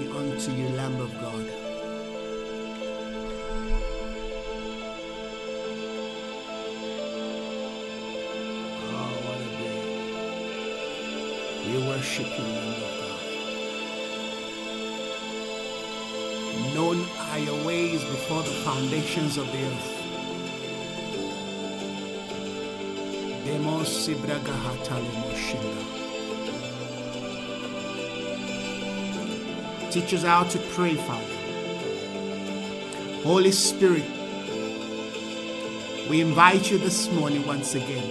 be unto you, Lamb of God. Oh, what a day. We worship you, Lamb of God. Known are your ways before the foundations of the earth. Demos Sibragahatalimushinda. Teach us how to pray, Father. Holy Spirit, we invite you this morning once again.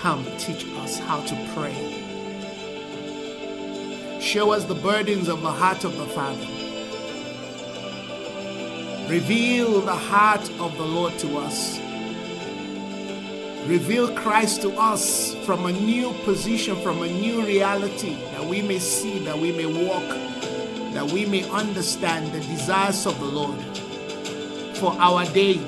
Come, teach us how to pray. Show us the burdens of the heart of the Father. Reveal the heart of the Lord to us. Reveal Christ to us from a new position, from a new reality, that we may see, that we may walk, that we may understand the desires of the Lord for our day.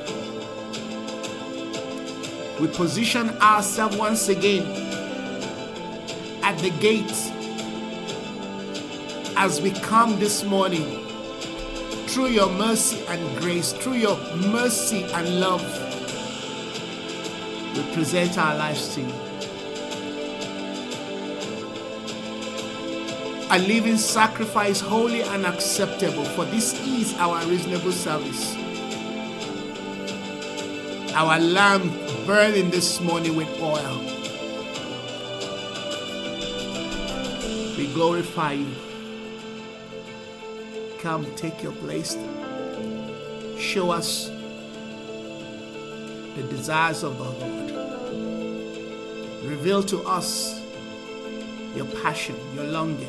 We position ourselves once again at the gates as we come this morning through your mercy and grace, through your mercy and love. We present our lives to you. A living sacrifice, holy and acceptable, for this is our reasonable service. Our lamp burning this morning with oil. We glorify you. Come, take your place. Show us the desires of the Lord. Reveal to us your passion, your longing.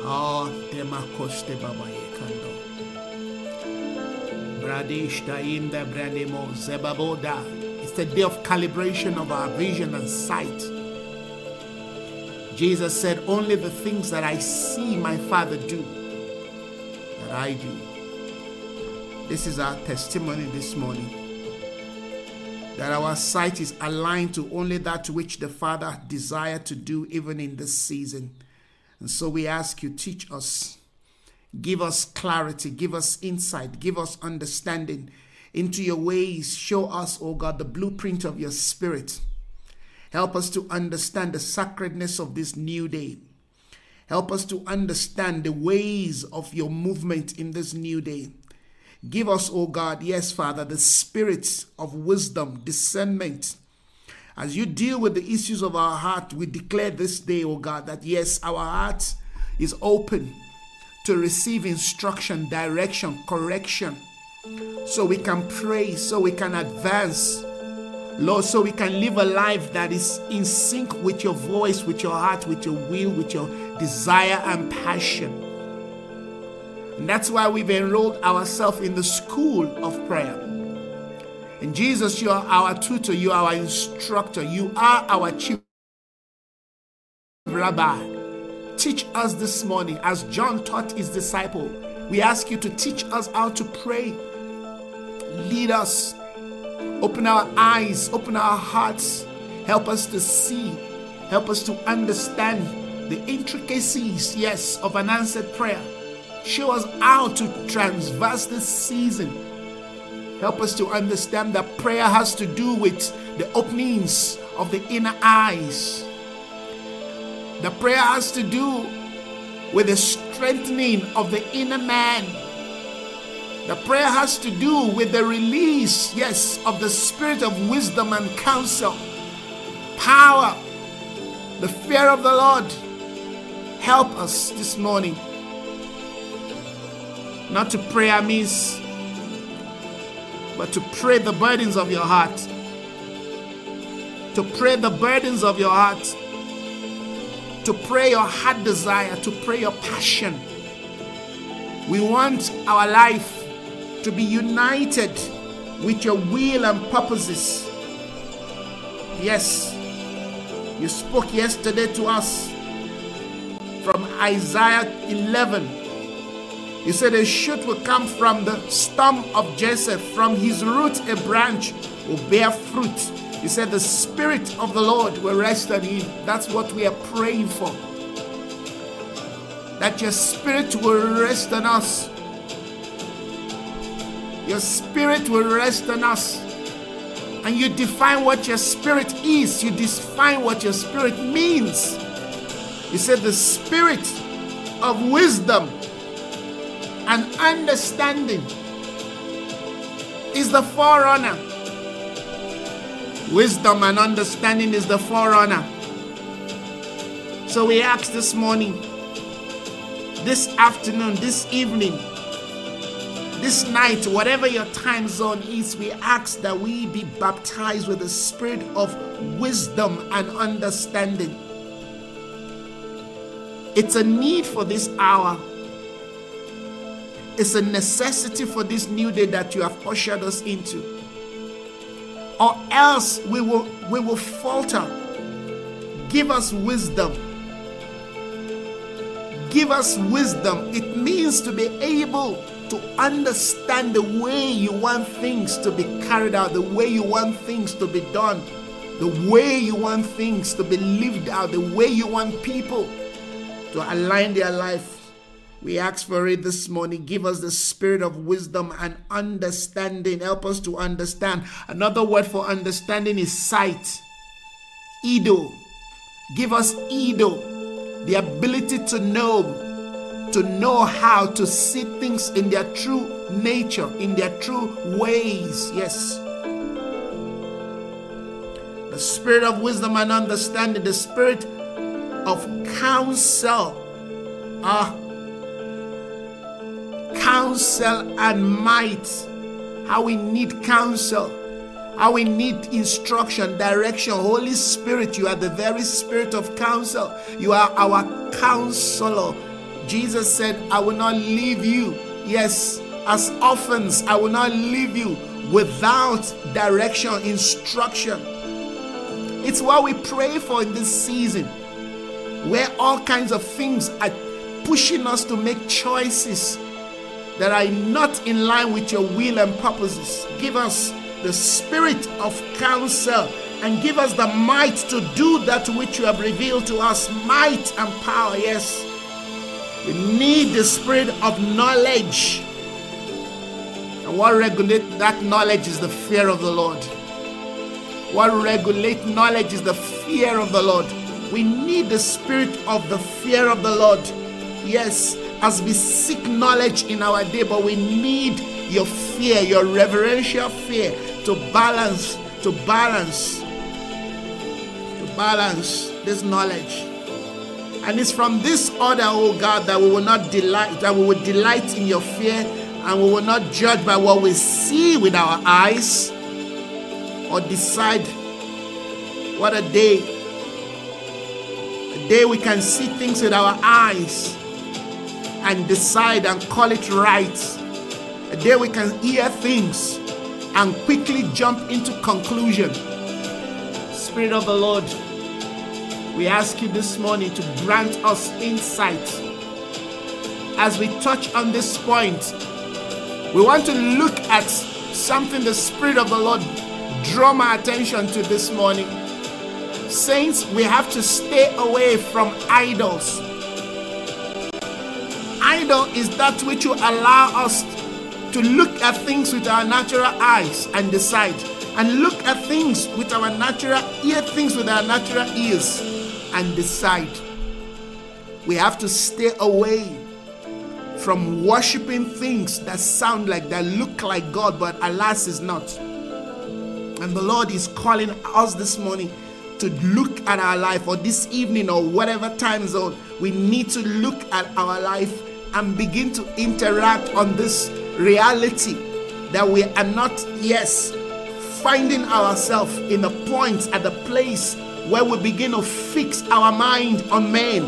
Oh, Demakos de Babaye Kando. Bradish Dainda Branimo Zebaboda. It's the day of calibration of our vision and sight. Jesus said, only the things that I see my Father do, that I do. This is our testimony this morning, that our sight is aligned to only that which the Father desired to do even in this season. And so we ask you, teach us, give us clarity, give us insight, give us understanding into your ways. Show us, O God, the blueprint of your Spirit. Help us to understand the sacredness of this new day. Help us to understand the ways of your movement in this new day. Give us, O God, yes, Father, the spirit of wisdom, discernment. As you deal with the issues of our heart, we declare this day, O God, that yes, our heart is open to receive instruction, direction, correction, so we can pray, so we can advance, Lord, so we can live a life that is in sync with your voice, with your heart, with your will, with your desire and passion. And that's why we've enrolled ourselves in the school of prayer. And Jesus, you are our tutor, you are our instructor, you are our chief rabbi. Teach us this morning, as John taught his disciple. We ask you to teach us how to pray. Lead us. Open our eyes, open our hearts. Help us to see. Help us to understand the intricacies, yes, of an answered prayer. Show us how to traverse this season. Help us to understand that prayer has to do with the openings of the inner eyes. The prayer has to do with the strengthening of the inner man. The prayer has to do with the release, yes, of the spirit of wisdom and counsel, power, the fear of the Lord. Help us this morning not to pray amiss, but to pray the burdens of your heart. To pray the burdens of your heart. To pray your heart desire. To pray your passion. We want our life to be united with your will and purposes. Yes, you spoke yesterday to us from Isaiah 11. He said a shoot will come from the stump of Jesse, from his root a branch will bear fruit. He said the Spirit of the Lord will rest on him. That's what we are praying for. that your spirit will rest on us. Your spirit will rest on us. And you define what your spirit is. You define what your spirit means. You said the spirit of wisdom and understanding is the forerunner. Wisdom and understanding is the forerunner. So we ask this morning, this afternoon, this evening, this night, whatever your time zone is, we ask that we be baptized with the spirit of wisdom and understanding. It's a need for this hour. It's a necessity for this new day that you have ushered us into. Or else we will falter. Give us wisdom. Give us wisdom. It means to be able to understand the way you want things to be carried out, the way you want things to be done, the way you want things to be lived out, the way you want people to align their life. We ask for it this morning. Give us the spirit of wisdom and understanding. Help us to understand. Another word for understanding is sight. Ido. Give us Ido. The ability to know how to see things in their true nature, in their true ways. Yes. The spirit of wisdom and understanding. The spirit of counsel. Counsel and might. How we need counsel, how we need instruction, direction. Holy Spirit, you are the very spirit of counsel. You are our counselor. Jesus said, I will not leave you, yes, as orphans. I will not leave you without direction, instruction. It's what we pray for in this season, where all kinds of things are pushing us to make choices that are not in line with your will and purposes. Give us the spirit of counsel and give us the might to do that which you have revealed to us. Might and power, yes. We need the spirit of knowledge. And what regulates that knowledge is the fear of the Lord. What regulates knowledge is the fear of the Lord. We need the spirit of the fear of the Lord. Yes. As we seek knowledge in our day, but we need your fear, your reverential fear to balance this knowledge. And it's from this order, oh God, that we will not delight, that we will delight in your fear, and we will not judge by what we see with our eyes or decide. What a day we can see things with our eyes and decide and call it right. A day we can hear things and quickly jump into conclusion. Spirit of the Lord, we ask you this morning to grant us insight. As we touch on this point, we want to look at something the Spirit of the Lord drew my attention to this morning. Saints, we have to stay away from idols. Idol is that which will allow us to look at things with our natural eyes and decide, and look at things with our natural ear, things with our natural ears and decide. We have to stay away from worshiping things that sound like, that look like God, but alas is not. And the Lord is calling us this morning to look at our life, or this evening, or whatever time zone. We need to look at our life and begin to interact on this reality that we are not, yes, finding ourselves in the point, at the place where we begin to fix our mind on men,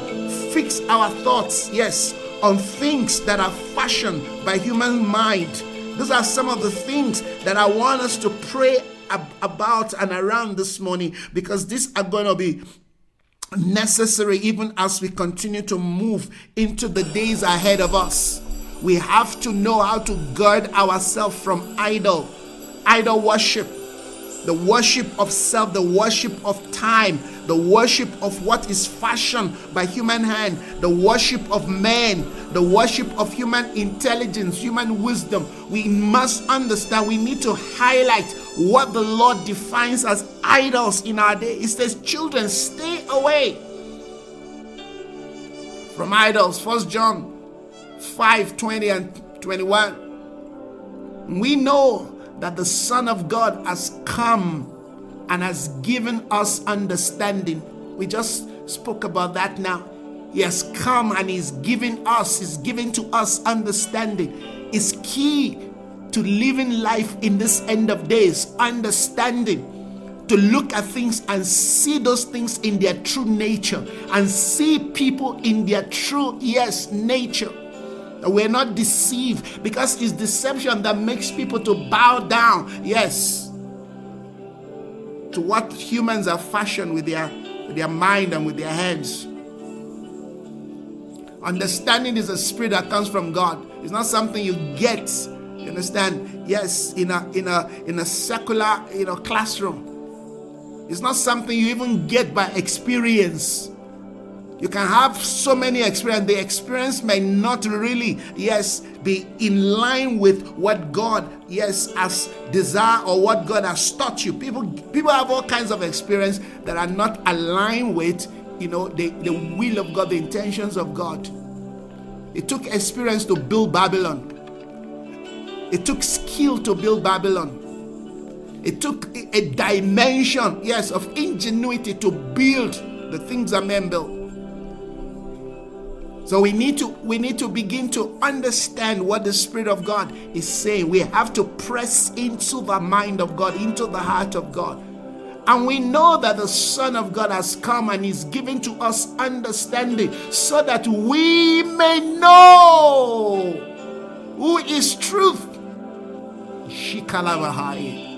fix our thoughts, yes, on things that are fashioned by human mind. Those are some of the things that I want us to pray about and around this morning, because these are going to be necessary even as we continue to move into the days ahead of us. We have to know how to guard ourselves from idol worship. the worship of self, the worship of time, the worship of what is fashioned by human hand, the worship of man, the worship of human intelligence, human wisdom. We must understand, we need to highlight what the Lord defines as idols in our day. It says, children, stay away from idols. 1 John 5:20 and 21. We know that the Son of God has come and has given us understanding. We just spoke about that now. He has come and he's giving us, he's giving to us understanding. It's key to living life in this end of days, understanding. To look at things and see those things in their true nature, and see people in their true, yes, nature. We're not deceived, because it's deception that makes people to bow down, yes, to what humans are fashioned with their mind and with their hands. Understanding is a spirit that comes from God. It's not something you get, you understand, yes, in a secular, you know, classroom. It's not something you even get by experience. You can have so many experience. The experience may not really, yes, be in line with what God, yes, has desired or what God has taught you. People have all kinds of experience that are not aligned with, you know, the will of God, the intentions of God. It took experience to build Babylon. It took skill to build Babylon. It took a dimension, yes, of ingenuity to build the things that men built. So we need to begin to understand what the Spirit of God is saying. We have to press into the mind of God, into the heart of God. And we know that the Son of God has come and is giving to us understanding, so that we may know who is truth. Shikalabahai.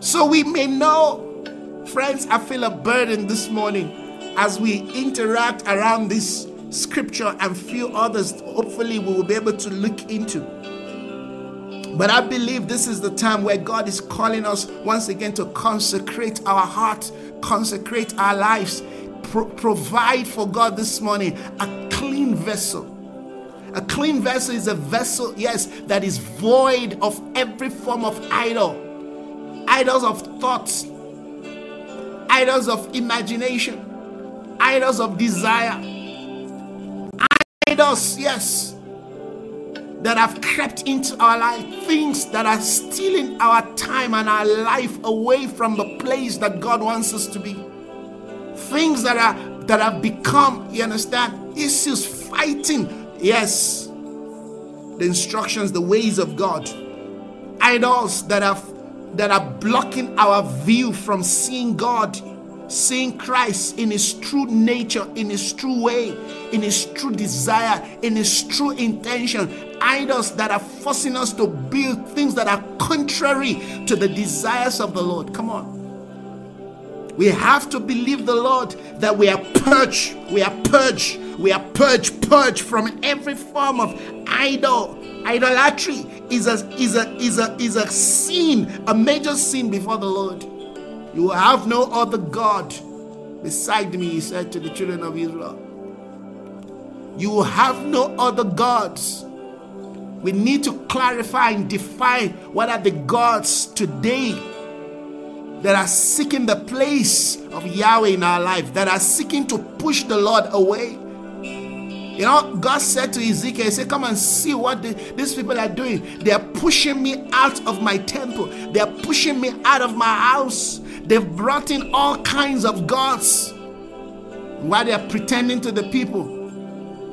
So we may know, friends, I feel a burden this morning as we interact around this scripture and few others. Hopefully we will be able to look into. But I believe this is the time where God is calling us once again to consecrate our heart, consecrate our lives, provide for God this morning a clean vessel. A clean vessel is a vessel, yes, that is void of every form of idol. Idols of thoughts, idols of imagination, idols of desire, idols, yes, that have crept into our life, things that are stealing our time and our life away from the place that God wants us to be, things that have become, you understand, issues, fighting, yes, the instructions, the ways of God, idols that are blocking our view from seeing God, seeing Christ in his true nature, in his true way, in his true desire, in his true intention. Idols that are forcing us to build things that are contrary to the desires of the Lord. Come on. We have to believe the Lord that we are purged, we are purged, we are purged, purged from every form of idol. Idolatry is a sin, a major sin before the Lord. You will have no other God beside me, he said to the children of Israel. You will have no other gods. We need to clarify and define what are the gods today that are seeking the place of Yahweh in our life, that are seeking to push the Lord away. You know, God said to Ezekiel, he said, come and see what these people are doing. They are pushing me out of my temple. They are pushing me out of my house. They've brought in all kinds of gods while they are pretending to the people.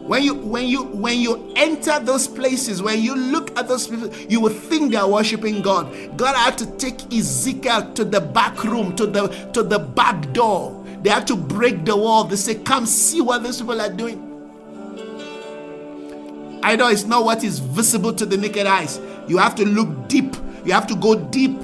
When you enter those places, when you look at those people, you will think they are worshiping God. God had to take Ezekiel to the back room, to the back door. They had to break the wall. They say, come see what these people are doing. Idol is not what is visible to the naked eyes. You have to look deep. You have to go deep.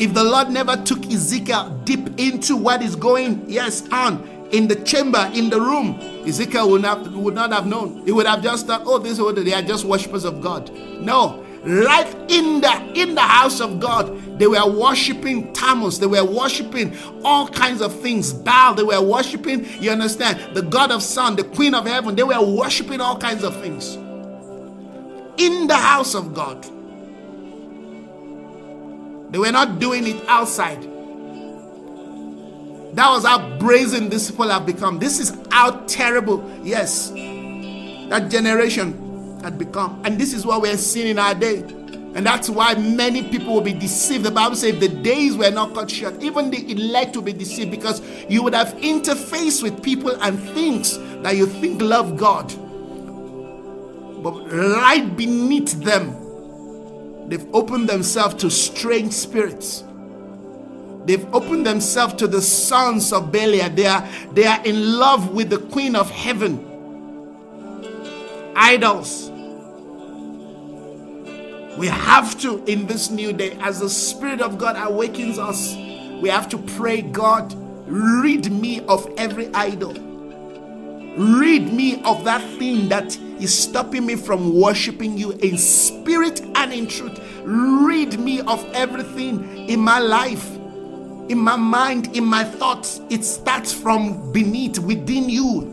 If the Lord never took Ezekiel deep into what is going, yes, on in the chamber, in the room, Ezekiel would not have known. He would have just thought, oh, they are just worshippers of God. No, Life in the house of God. They were worshiping Tammuz. They were worshiping all kinds of things. Baal, they were worshiping, you understand, the God of Sun, the Queen of Heaven. They were worshiping all kinds of things in the house of God. They were not doing it outside. That was how brazen these people have become. This is how terrible, yes, that generation had become. And this is what we're seeing in our day. And that's why many people will be deceived. The Bible says the days were not cut short. Even the elect will be deceived, because you would have interfaced with people and things that you think love God. But right beneath them, they've opened themselves to strange spirits. They've opened themselves to the sons of Belial. They are in love with the Queen of Heaven. Idols. We have to, in this new day, as the Spirit of God awakens us, we have to pray, God, rid me of every idol. Rid me of that thing that is stopping me from worshiping you in spirit and in truth. Rid me of everything in my life, in my mind, in my thoughts. It starts from beneath, within you.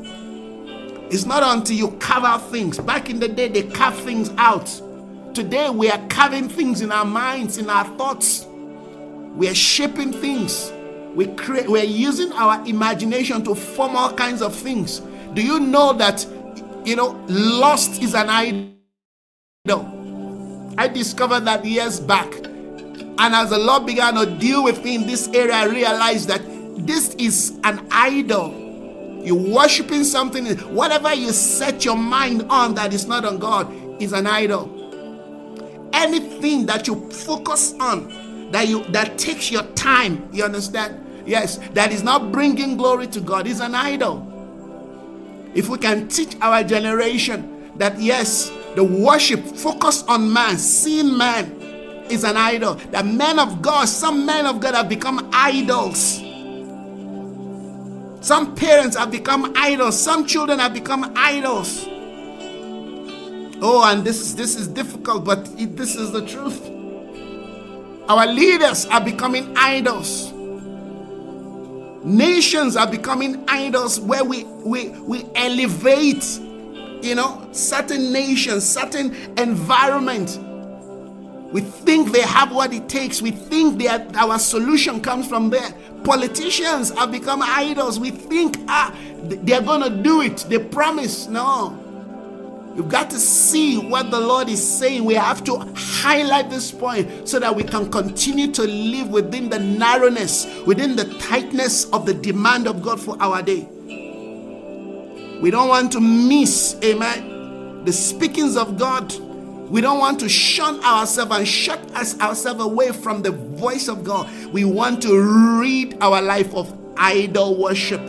It's not until you carve out things. Back in the day, they carved things out. Today, we are carving things in our minds, in our thoughts. We are shaping things. We are using our imagination to form all kinds of things. Do you know that, you know, lust is an idol? I discovered that years back. And as the Lord began to deal with me in this area, I realized that this is an idol. You're worshiping something. Whatever you set your mind on that is not on God is an idol. Anything that you focus on, that takes your time, you understand? Yes, that is not bringing glory to God is an idol. If we can teach our generation that, yes, the worship, focus on man, seeing man is an idol. The men of God, some men of God have become idols. Some parents have become idols. Some children have become idols. Oh, and this is difficult, but this is the truth. Our leaders are becoming idols. Nations are becoming idols, where we elevate, you know, certain nations, certain environment. We think they have what it takes. We think our solution comes from there. Politicians have become idols. We think they're going to do it. They promise. No. You've got to see what the Lord is saying. We have to highlight this point so that we can continue to live within the narrowness, within the tightness of the demand of God for our day. We don't want to miss, amen, the speakings of God. We don't want to shun ourselves and shut ourselves away from the voice of God. We want to rid our life of idol worship.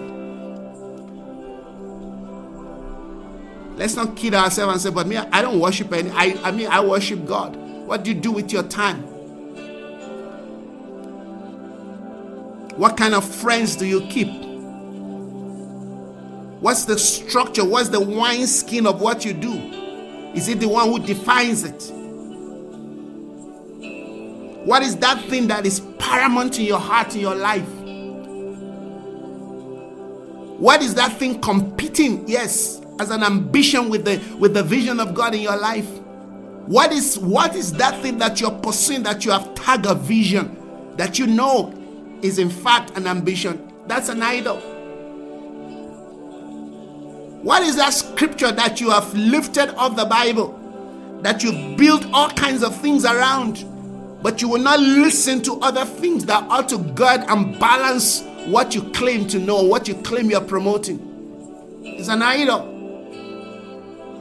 Let's not kid ourselves and say, but me, I don't worship any. I mean, I worship God. What do you do with your time? What kind of friends do you keep? What's the structure? What's the wineskin of what you do? Is it the one who defines it? What is that thing that is paramount in your heart, in your life? What is that thing competing, yes, as an ambition with the vision of God in your life? What is that thing that you're pursuing, that you have tagged a vision, that you know is in fact an ambition? That's an idol. What is that scripture that you have lifted off the Bible, that you've built all kinds of things around, but you will not listen to other things that ought to guard and balance what you claim to know, what you claim you're promoting? It's an idol.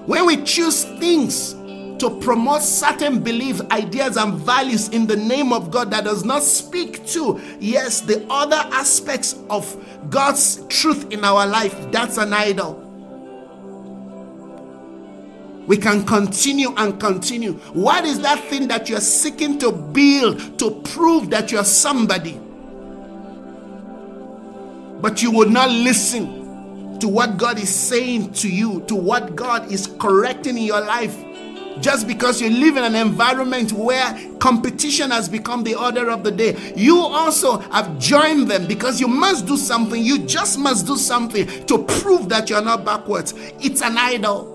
When we choose things to promote certain beliefs, ideas, and values in the name of God that does not speak to, yes, the other aspects of God's truth in our life, that's an idol. We can continue and continue. What is that thing that you're seeking to build to prove that you're somebody? But you would not listen to what God is saying to you, to what God is correcting in your life. just because you live in an environment where competition has become the order of the day. You also have joined them because you must do something. You just must do something to prove that you're not backwards. It's an idol.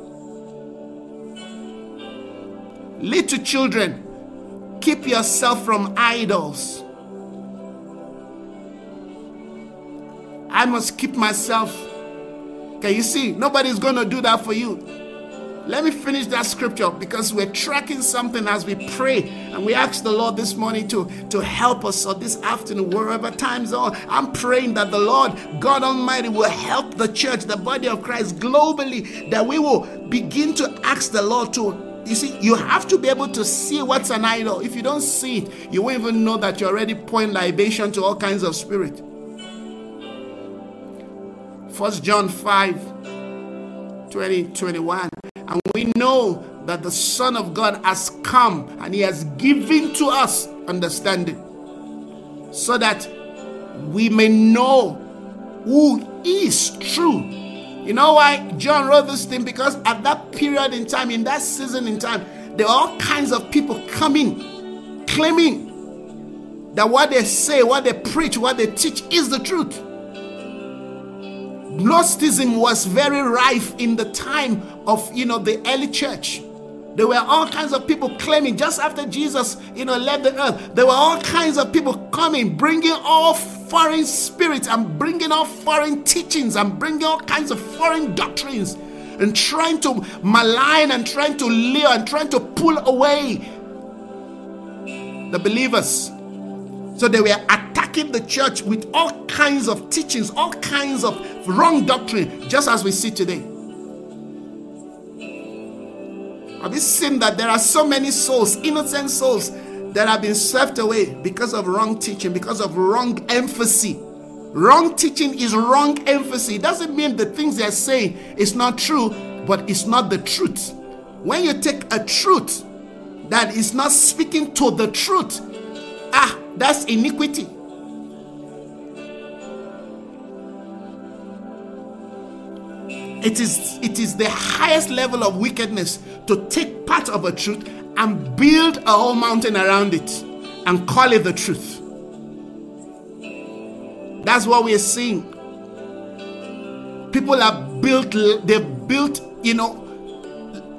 Little children, keep yourself from idols. I must keep myself. Can you see? Nobody's going to do that for you. Let me finish that scripture, because we're tracking something as we pray, and we ask the Lord this morning to help us, or this afternoon, wherever time zone. I'm praying that the Lord God Almighty will help the church, the body of Christ globally, that we will begin to ask the Lord to. You see, you have to be able to see what's an idol. If you don't see it, you won't even know that you're already pouring libation to all kinds of spirit. 1 John 5:20-21. And we know that the Son of God has come and he has given to us understanding, so that we may know who is true. You know why John wrote this thing? Because at that period in time, in that season in time, there are all kinds of people coming, claiming that what they say, what they preach, what they teach is the truth. Gnosticism was very rife in the time of, the early church. There were all kinds of people claiming, just after Jesus, left the earth, there were all kinds of people coming, bringing all foreign spirits and bringing all foreign teachings and bringing all kinds of foreign doctrines and trying to malign and trying to lure and trying to pull away the believers. So they were attacking the church with all kinds of teachings, all kinds of wrong doctrine, just as we see today. Have you seen that there are so many souls, innocent souls, that have been swept away because of wrong teaching, because of wrong emphasis? Wrong teaching is wrong emphasis. It doesn't mean the things they're saying is not true, but it's not the truth. When you take a truth that is not speaking to the truth, that's iniquity. It is the highest level of wickedness to take part of a truth and build a whole mountain around it and call it the truth. That's what we're seeing. People have built,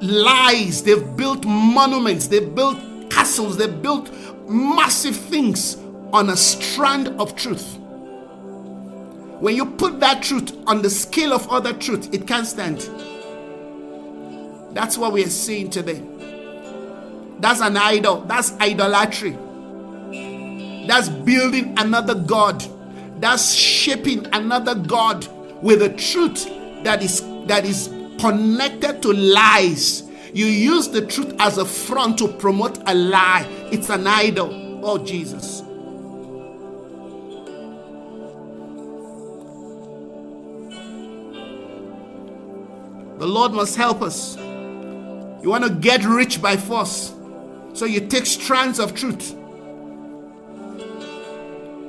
lies, they've built monuments, they've built castles, they've built massive things on a strand of truth. When you put that truth on the scale of other truth, it can't stand. That's what we are seeing today. That's an idol. That's idolatry. That's building another god. That's shaping another god with a truth that is connected to lies. You use the truth as a front to promote a lie. It's an idol. Oh, Jesus. The Lord must help us. You want to get rich by force, so you take strands of truth.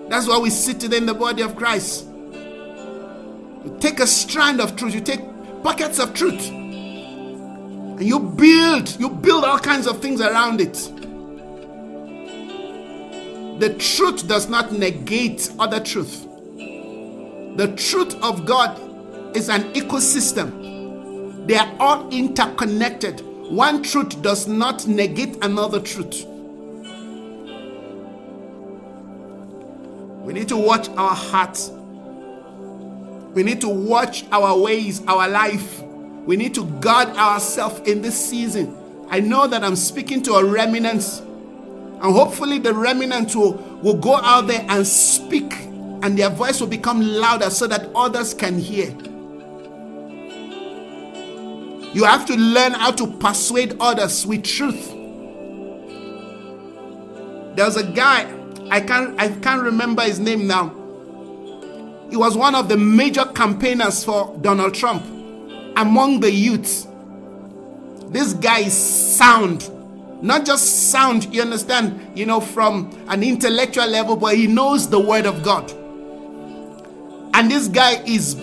That's why we sit today in the body of Christ. You take a strand of truth. You take pockets of truth. And you build all kinds of things around it. The truth does not negate other truth. The truth of God is an ecosystem. They are all interconnected. One truth does not negate another truth. We need to watch our hearts. We need to watch our ways, our life. We need to guard ourselves in this season. I know that I'm speaking to a remnant, and hopefully the remnant will go out there and speak, and their voice will become louder so that others can hear. You have to learn how to persuade others with truth. There's a guy, I can't remember his name now. He was one of the major campaigners for Donald Trump among the youth. This guy is sound. Not just sound, you understand, from an intellectual level, but he knows the word of God. And this guy is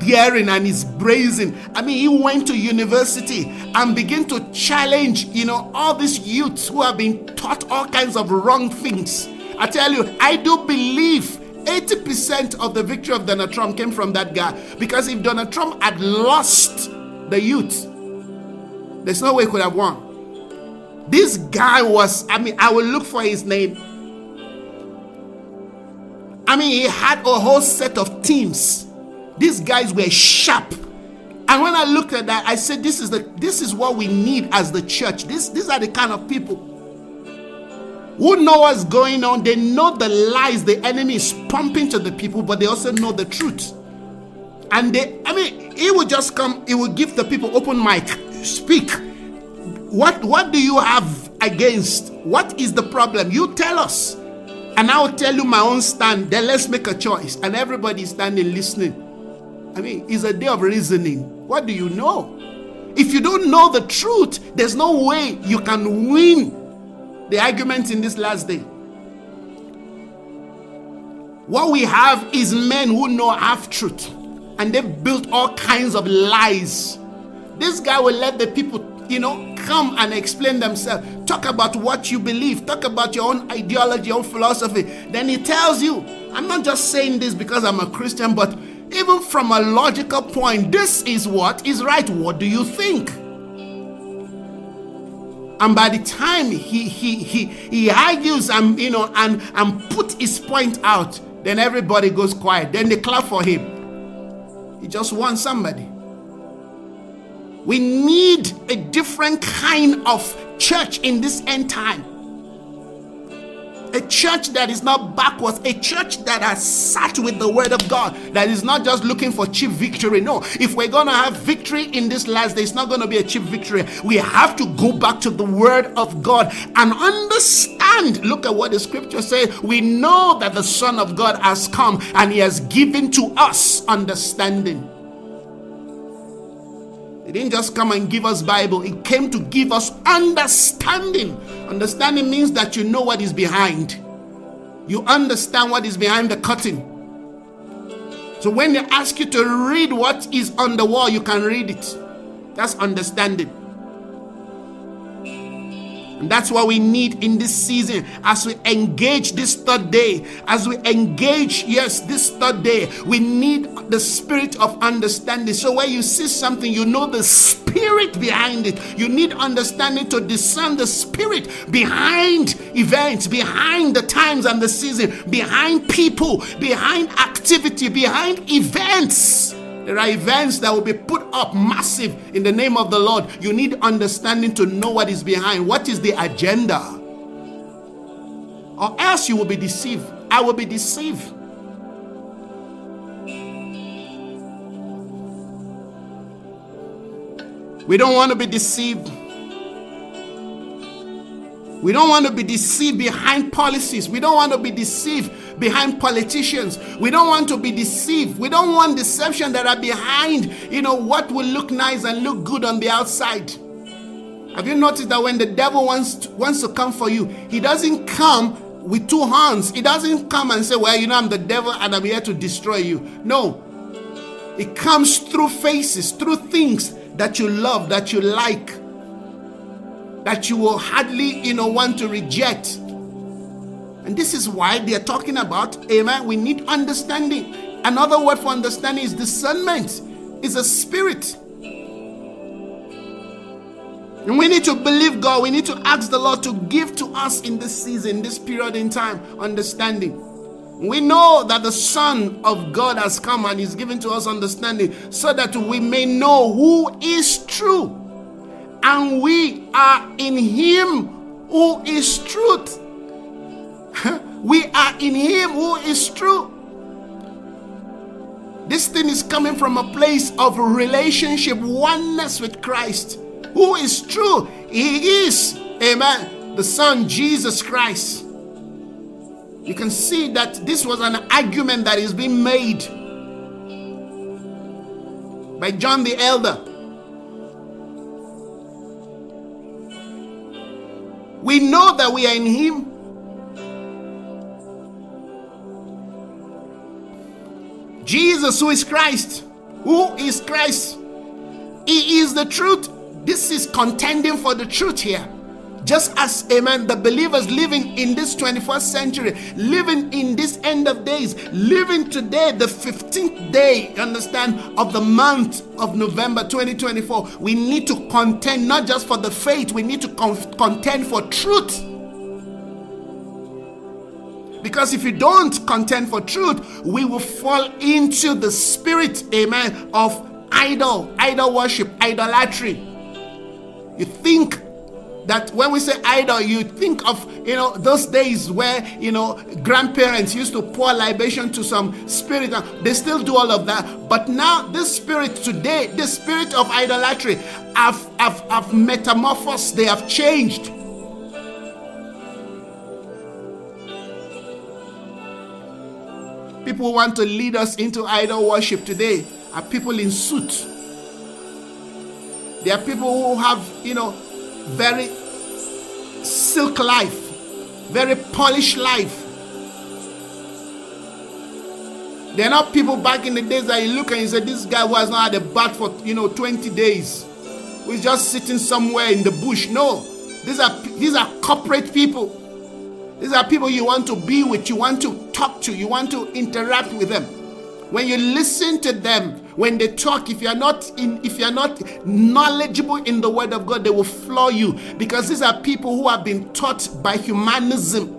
daring and is brazen. I mean, he went to university and began to challenge, you know, all these youths who have been taught all kinds of wrong things. I tell you, I do believe 80% of the victory of Donald Trump came from that guy. Because if Donald Trump had lost the youth, there's no way he could have won. This guy was, I mean, I will look for his name. I mean, he had a whole set of teams. These guys were sharp. And when I looked at that, I said, this is what we need as the church. These are the kind of people who know what's going on. They know the lies the enemy is pumping to the people, but they also know the truth. And they, I mean, he would just come, he would give the people open mic, speak. What do you have against? What is the problem? You tell us. And I will tell you my own stand, then let's make a choice. And everybody's standing listening. I mean, it's a day of reasoning. What do you know? If you don't know the truth, there's no way you can win the arguments in this last day. What we have is men who know half-truth. And they've built all kinds of lies. This guy will let the people, you know, come and explain themselves. Talk about what you believe. Talk about your own ideology, your own philosophy. Then he tells you, I'm not just saying this because I'm a Christian, but even from a logical point, this is what is right. What do you think? And by the time he argues and, you know, and put his point out, then everybody goes quiet. Then they clap for him. He just wants somebody. We need a different kind of church in this end time. A church that is not backwards. A church that has sat with the word of God. That is not just looking for cheap victory. No, if we're going to have victory in this last day, it's not going to be a cheap victory. We have to go back to the word of God and understand. Look at what the scripture says. We know that the Son of God has come and he has given to us understanding. It didn't just come and give us Bible. It came to give us understanding. Understanding means that you know what is behind. You understand what is behind the curtain. So when they ask you to read what is on the wall, you can read it. That's understanding. And that's what we need in this season. As we engage this third day, as we engage, yes, this third day, we need the spirit of understanding. So when you see something, you know the spirit behind it. You need understanding to discern the spirit behind events, behind the times and the season, behind people, behind activity, behind events. There are events that will be put up massive in the name of the Lord. You need understanding to know what is behind. What is the agenda? Or else you will be deceived. I will be deceived. We don't want to be deceived. We don't want to be deceived behind policies. We don't want to be deceived behind politicians. We don't want to be deceived. We don't want deception that are behind, you know, what will look nice and look good on the outside. Have you noticed that when the devil wants to come for you, he doesn't come with two horns. He doesn't come and say, well, you know, I'm the devil and I'm here to destroy you. No. It comes through faces, through things that you love, that you like, that you will hardly, you know, want to reject. And this is why they are talking about, amen, we need understanding. Another word for understanding is discernment. It's a spirit. And we need to believe God. We need to ask the Lord to give to us in this season, this period in time, understanding. We know that the Son of God has come and is given to us understanding so that we may know who is true. And we are in him who is truth. We are in him who is true. This thing is coming from a place of relationship, oneness with Christ. Who is true? He is, amen, the Son, Jesus Christ. You can see that this was an argument that is being made by John the Elder. We know that we are in him. Jesus, who is Christ. Who is Christ? He is the truth. This is contending for the truth here. Just as, amen, the believers living in this 21st century, living in this end of days, living today, the 15th day, understand, of the month of November 2024, we need to contend not just for the faith, we need to contend for truth. Because if you don't contend for truth, we will fall into the spirit, amen, of idol worship, idolatry. You think that when we say idol, you think of, you know, those days where, you know, grandparents used to pour libation to some spirit. They still do all of that. But now this spirit today, this spirit of idolatry, have metamorphosed. They have changed. People who want to lead us into idol worship today are people in suit. They are people who have, you know, very silk life, very polished life. They're not people back in the days that you look and you say, this guy who has not had a bath for, you know, 20 days, who's just sitting somewhere in the bush. No, these are corporate people. These are people you want to be with, you want to talk to, you want to interact with them. When you listen to them, when they talk, if you're not knowledgeable in the word of God, they will floor you, because these are people who have been taught by humanism.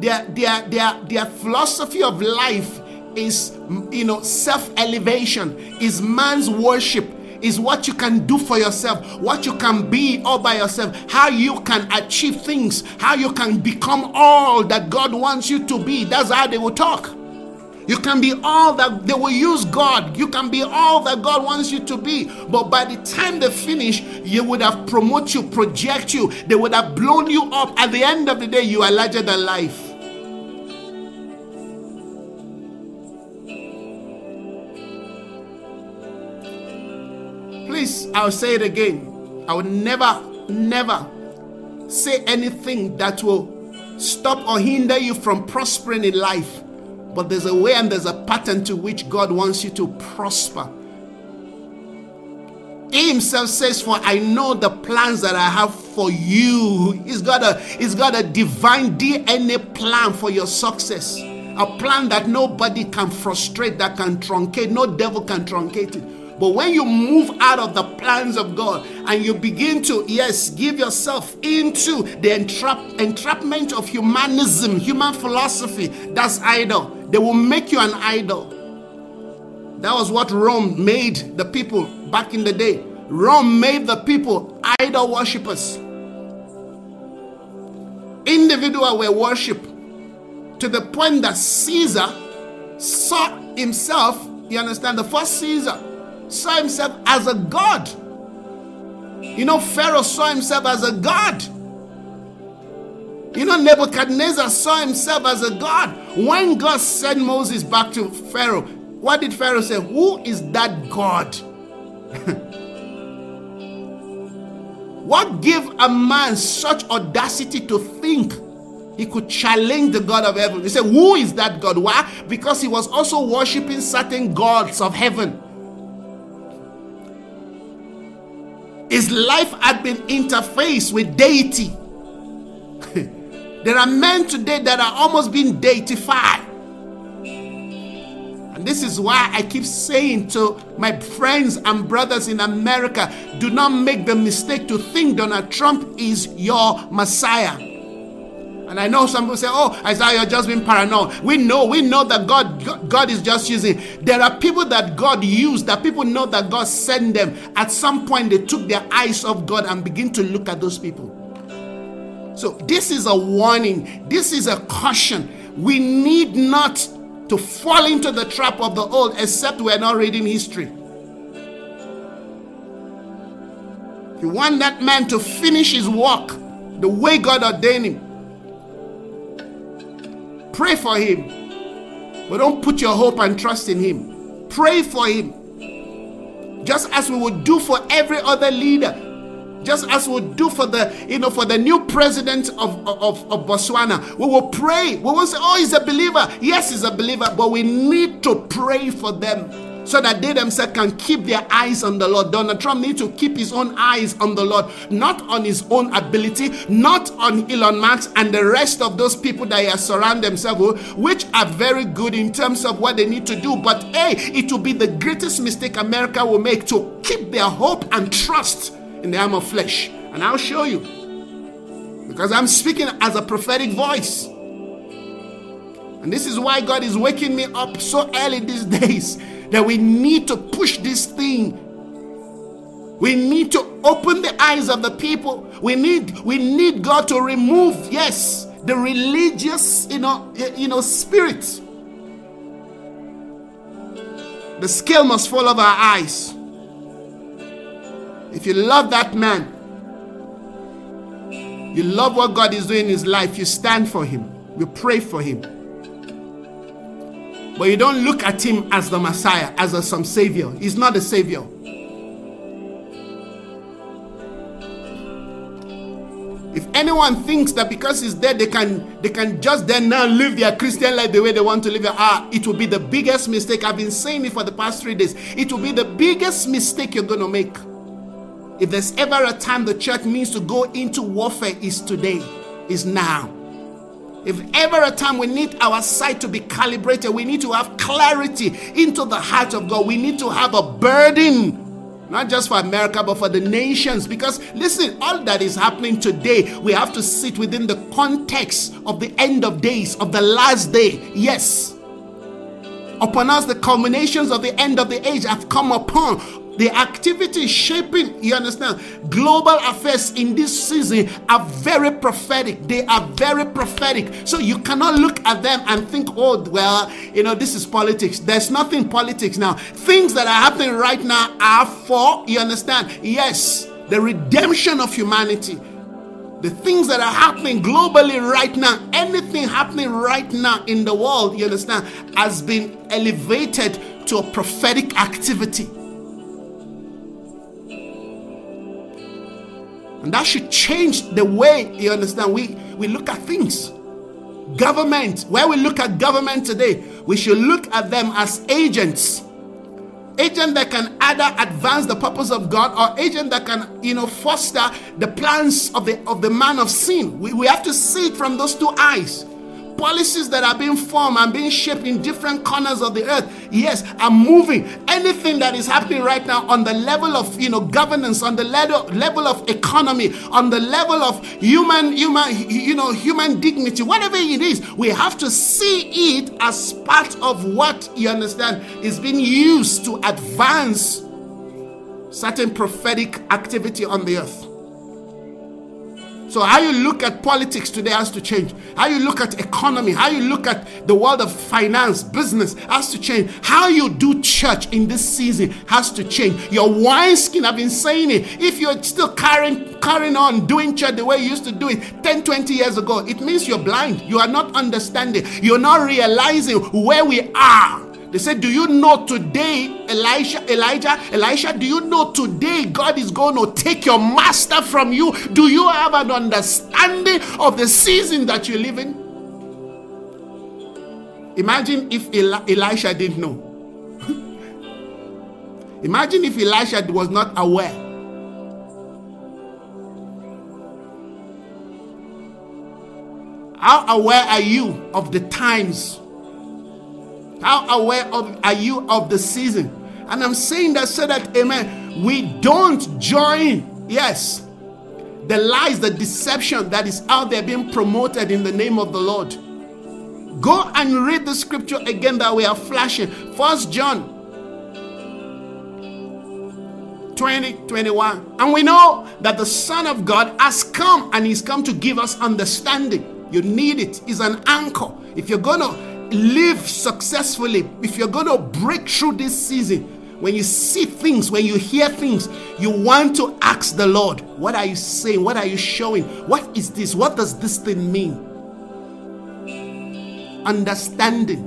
Their philosophy of life is, you know, self-elevation, is man's worship, is what you can do for yourself, what you can be all by yourself, how you can achieve things, how you can become all that God wants you to be. That's how they will talk. You can be all that, they will use God. You can be all that God wants you to be. But by the time they finish, you would have promoted you, project you. They would have blown you up. At the end of the day, you are larger than life. Please, I'll say it again. I will never, never say anything that will stop or hinder you from prospering in life. But there's a way and there's a pattern to which God wants you to prosper. He himself says, for I know the plans that I have for you. He's got a divine DNA plan for your success. A plan that nobody can frustrate, that can truncate. No devil can truncate it. But when you move out of the plans of God and you begin to, yes, give yourself into the entrapment of humanism, human philosophy, that's idol. They will make you an idol. That was what Rome made the people back in the day. Rome made the people idol worshippers. Individuals were worshipped to the point that Caesar saw himself, you understand, the first Caesar saw himself as a god. You know, Pharaoh saw himself as a god. You know, Nebuchadnezzar saw himself as a god. When God sent Moses back to Pharaoh, what did Pharaoh say? Who is that God? What gave a man such audacity to think he could challenge the God of heaven? He said, who is that God? Why? Because he was also worshipping certain gods of heaven. His life had been interfaced with deity. There are men today that are almost being deified. And this is why I keep saying to my friends and brothers in America, do not make the mistake to think Donald Trump is your Messiah. And I know some people say, oh, Isaiah, you're just being paranoid. We know that God is just using. There are people that God used, that people know that God sent them. At some point, they took their eyes off God and begin to look at those people. So this is a warning. This is a caution. We need not to fall into the trap of the old, except we're not reading history. If you want that man to finish his work the way God ordained him, pray for him. But don't put your hope and trust in him. Pray for him. Just as we would do for every other leader. Just as we do for the, for the new president of Botswana, we will pray. We will say, oh, he's a believer. Yes, he's a believer, but we need to pray for them so that they themselves can keep their eyes on the Lord. Donald Trump needs to keep his own eyes on the Lord, not on his own ability, not on Elon Musk and the rest of those people that he has surrounded himself with, which are very good in terms of what they need to do. But hey, it will be the greatest mistake America will make to keep their hope and trust in the arm of flesh. And I'll show you, because I'm speaking as a prophetic voice. And this is why God is waking me up so early these days, that we need to push this thing. We need to open the eyes of the people. We need God to remove, yes, the religious spirit. The scale must fall off our eyes. If you love that man, you love what God is doing in his life, you stand for him, you pray for him. But you don't look at him as the Messiah, as some savior. He's not a savior. If anyone thinks that because he's dead, they can just then now live their Christian life the way they want to live it, it will be the biggest mistake. I've been saying it for the past 3 days. It will be the biggest mistake you're going to make. If there's ever a time the church needs to go into warfare, is today, is now. If ever a time we need our sight to be calibrated, we need to have clarity into the heart of God. We need to have a burden, not just for America, but for the nations. Because listen, all that is happening today, we have to sit within the context of the end of days, of the last day. Yes. Upon us, the culminations of the end of the age have come upon. The activity shaping, you understand, global affairs in this season are very prophetic. They are very prophetic. So you cannot look at them and think, oh, well, this is politics. There's nothing politics now. Things that are happening right now are for, you understand, yes, the redemption of humanity. The things that are happening globally right now, anything happening right now in the world, you understand, has been elevated to a prophetic activity. And that should change the way, you understand, we look at things. Government, when we look at government today, we should look at them as agents. Agent that can either advance the purpose of God, or agent that can, foster the plans of the man of sin. We have to see it from those two eyes. Policies that are being formed and being shaped in different corners of the earth, yes, are moving. Anything that is happening right now on the level of, governance, on the level of economy, on the level of human dignity, whatever it is, we have to see it as part of what, you understand, is being used to advance certain prophetic activity on the earth. So how you look at politics today has to change. How you look at economy, how you look at the world of finance, business has to change. How you do church in this season has to change. Your wineskin, I've been saying it. If you're still carrying on doing church the way you used to do it 10, 20 years ago, it means you're blind. You are not understanding. You're not realizing where we are. They said, do you know today, Elisha, do you know today God is going to take your master from you? Do you have an understanding of the season that you live in? Imagine if Elisha didn't know. Imagine if Elisha was not aware. How aware are you of the times? How aware are you of the season? And I'm saying that so that, amen, we don't join, yes, the lies, the deception that is out there being promoted in the name of the Lord. Go and read the scripture again that we are flashing. 1 John 20:21. And we know that the Son of God has come, and he's come to give us understanding. You need it. It's an anchor. If you're going to live successfully, if you're going to break through this season, when you see things, when you hear things, you want to ask the Lord, what are you saying? What are you showing? What is this? What does this thing mean? Understanding.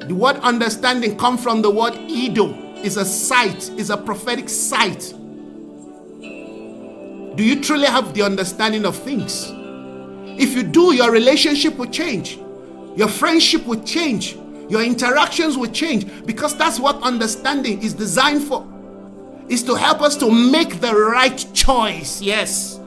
The word understanding comes from the word Edo. It's a sight. It's a prophetic sight. do you truly have the understanding of things? If you do, your relationship will change. Your friendship will change. Your interactions will change, because that's what understanding is designed for. Is to help us to make the right choice. Yes.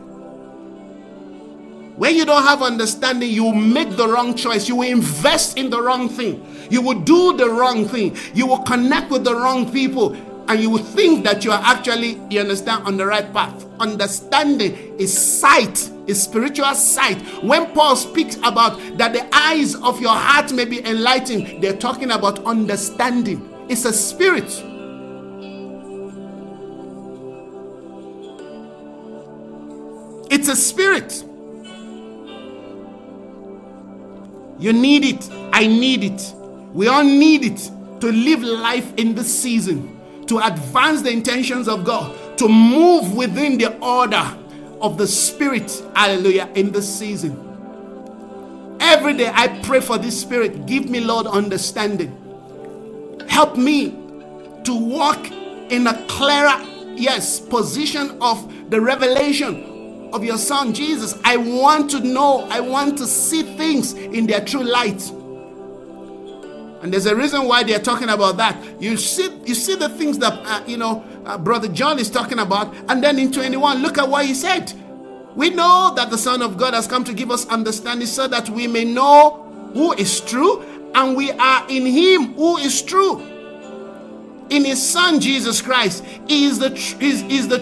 When you don't have understanding, you will make the wrong choice. You will invest in the wrong thing. You will do the wrong thing. You will connect with the wrong people. And you will think that you are actually, you understand, on the right path. Understanding is sight, is spiritual sight. When Paul speaks about that the eyes of your heart may be enlightened, they're talking about understanding. It's a spirit. It's a spirit. You need it. I need it. We all need it to live life in this season, to advance the intentions of God, to move within the order of the Spirit, hallelujah, in this season. Every day I pray for this Spirit. Give me, Lord, understanding. Help me to walk in a clearer, yes, position of the revelation of your Son, Jesus. I want to know, I want to see things in their true light. And there's a reason why they're talking about that. You see the things that, Brother John is talking about. And then in 21, look at what he said. We know that the Son of God has come to give us understanding so that we may know who is true, and we are in him who is true. In his Son, Jesus Christ, he is the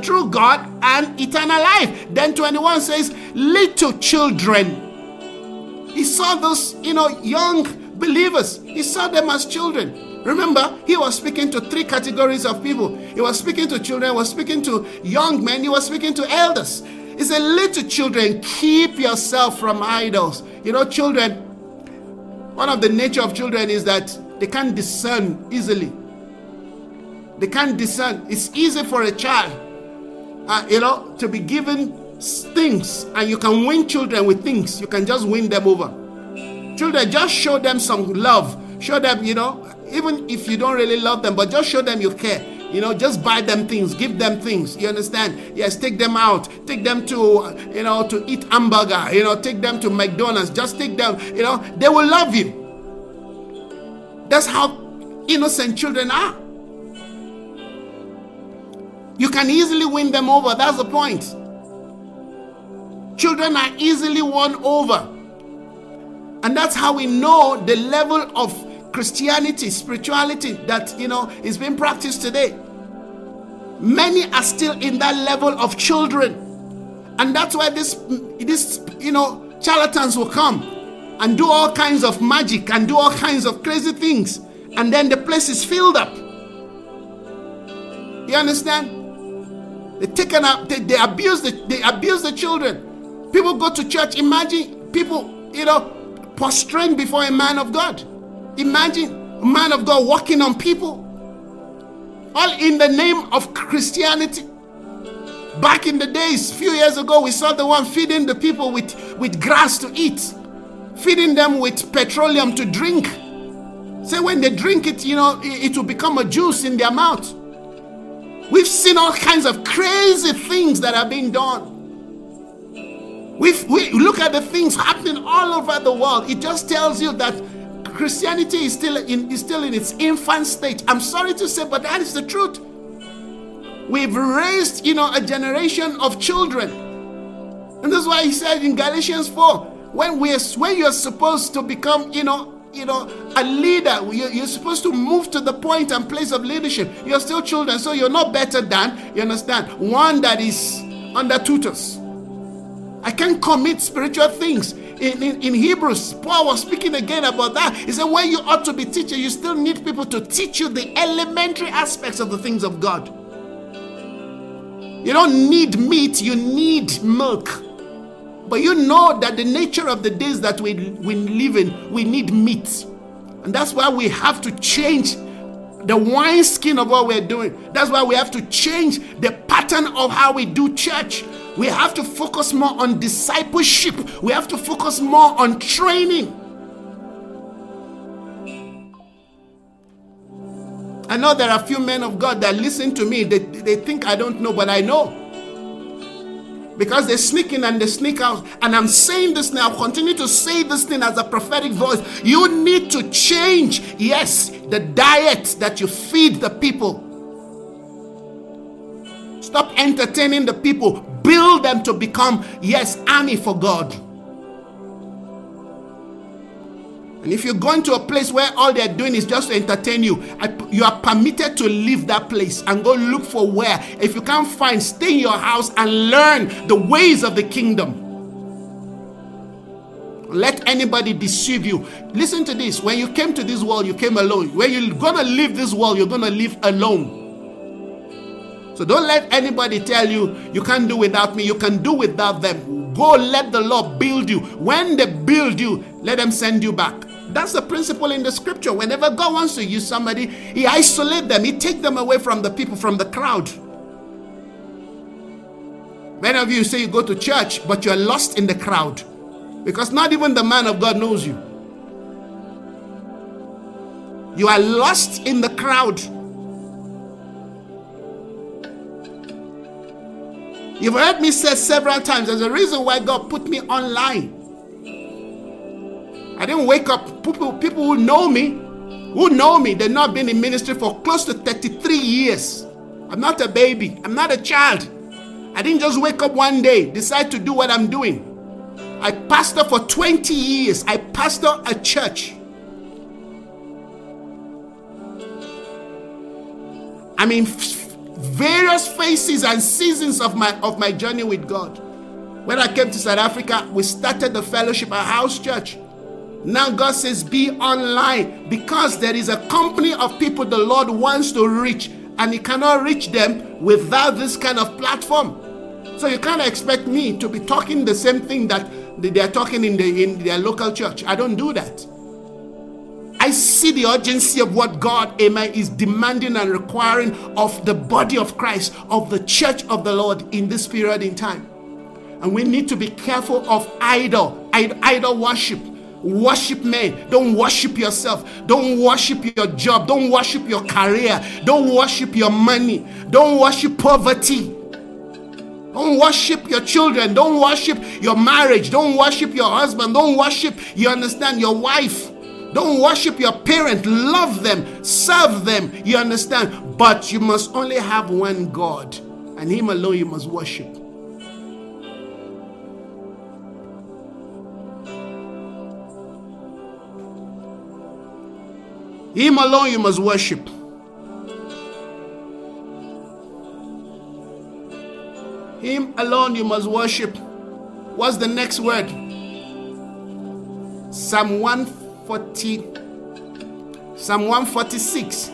true God and eternal life. Then 21 says, little children. He saw those, young believers. He saw them as children. Remember, he was speaking to three categories of people. He was speaking to children, he was speaking to young men, he was speaking to elders. He said, little children, keep yourself from idols. Children, one of the nature of children is that they can't discern easily. They can't discern. It's easy for a child, to be given things, and you can win children with things. You can just win them over. Children, just show them some love. Show them, even if you don't really love them, but just show them you care. Just buy them things, give them things. You understand? Yes, take them out. Take them to, to eat hamburger. Take them to McDonald's. Just take them, they will love you. That's how innocent children are. You can easily win them over. That's the point. Children are easily won over. And that's how we know the level of Christianity, spirituality that, is being practiced today. Many are still in that level of children. And that's why these charlatans will come and do all kinds of magic and do all kinds of crazy things. And then the place is filled up. You understand? They abuse the children. People go to church. Imagine people, prostrating before a man of God. Imagine a man of God walking on people. All in the name of Christianity. Back in the days, few years ago, we saw the one feeding the people with grass to eat. Feeding them with petroleum to drink. So when they drink it, it will become a juice in their mouth. We've seen all kinds of crazy things that are being done. We look at the things happening all over the world. It just tells you that Christianity is still in its infant stage. I'm sorry to say, but that is the truth. We've raised, a generation of children. And that's why he said in Galatians 4, when you're supposed to become, a leader, you're supposed to move to the point and place of leadership. You're still children, so you're not better than, you understand, one that is under tutors. I can't commit spiritual things. In Hebrews, Paul was speaking again about that. He said, when you ought to be teaching, you still need people to teach you the elementary aspects of the things of God. You don't need meat, you need milk. But you know that the nature of the days that we live in, we need meat. And that's why we have to change the wineskin of what we're doing. That's why we have to change the pattern of how we do church. We have to focus more on discipleship. We have to focus more on training. I know there are few men of God that listen to me. They think I don't know, but I know. because they sneak in and they sneak out. And I'm saying this now, continue to say this thing as a prophetic voice. You need to change, yes, the diet that you feed the people. Stop entertaining the people. Build them to become, yes, army for God. And if you're going to a place where all they're doing is just to entertain you, you are permitted to leave that place and go look for where. If you can't find, stay in your house and learn the ways of the kingdom. Let anybody deceive you. Listen to this. When you came to this world, you came alone. When you're going to leave this world, you're going to live alone. So don't let anybody tell you, you can't do without me. You can do without them. Go let the Lord build you. When they build you, let them send you back. That's the principle in the scripture. Whenever God wants to use somebody, he isolates them. He takes them away from the people, from the crowd. Many of you say you go to church, but you're lost in the crowd, because not even the man of God knows you. You are lost in the crowd. You've heard me say several times, there's a reason why God put me online. I didn't wake up. People who know me, they've not been in ministry for close to 33 years. I'm not a baby. I'm not a child. I didn't just wake up one day, decide to do what I'm doing. I pastor for 20 years. I pastor a church. I'm in various phases and seasons of my journey with God. When I came to South Africa, we started the fellowship, our house church. Now God says be online, because there is a company of people the Lord wants to reach, and he cannot reach them without this kind of platform. So you can't expect me to be talking the same thing that they are talking in their local church. I don't do that. I see the urgency of what God, amen, is demanding and requiring of the body of Christ, of the church of the Lord in this period in time. And we need to be careful of idol worship. Worship men. Don't worship yourself. Don't worship your job. Don't worship your career. Don't worship your money. Don't worship poverty. Don't worship your children. Don't worship your marriage. Don't worship your husband. Don't worship, you understand, your wife. Don't worship your parent. Love them. Serve them. You understand? But you must only have one God, and him alone you must worship. Him alone you must worship. Him alone you must worship. What's the next word? Psalm 140. Psalm 146.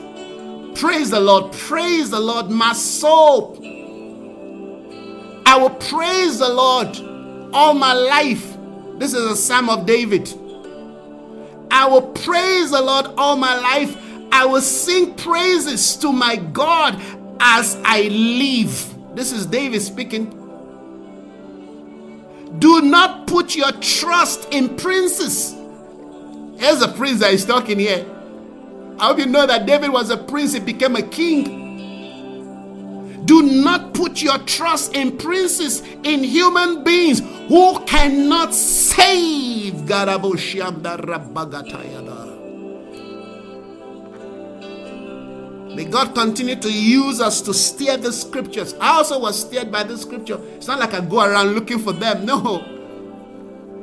Praise the Lord. Praise the Lord, my soul. I will praise the Lord all my life. This is a psalm of David. I will praise the Lord all my life. I will sing praises to my God as I live. This is David speaking. Do not put your trust in princes. Here's a prince that is talking here. I hope you know that David was a prince. He became a king. Do not put your trust in princes, in human beings who cannot save. May God continue to use us to steer the scriptures. I also was steered by the scripture. It's not like I go around looking for them. No.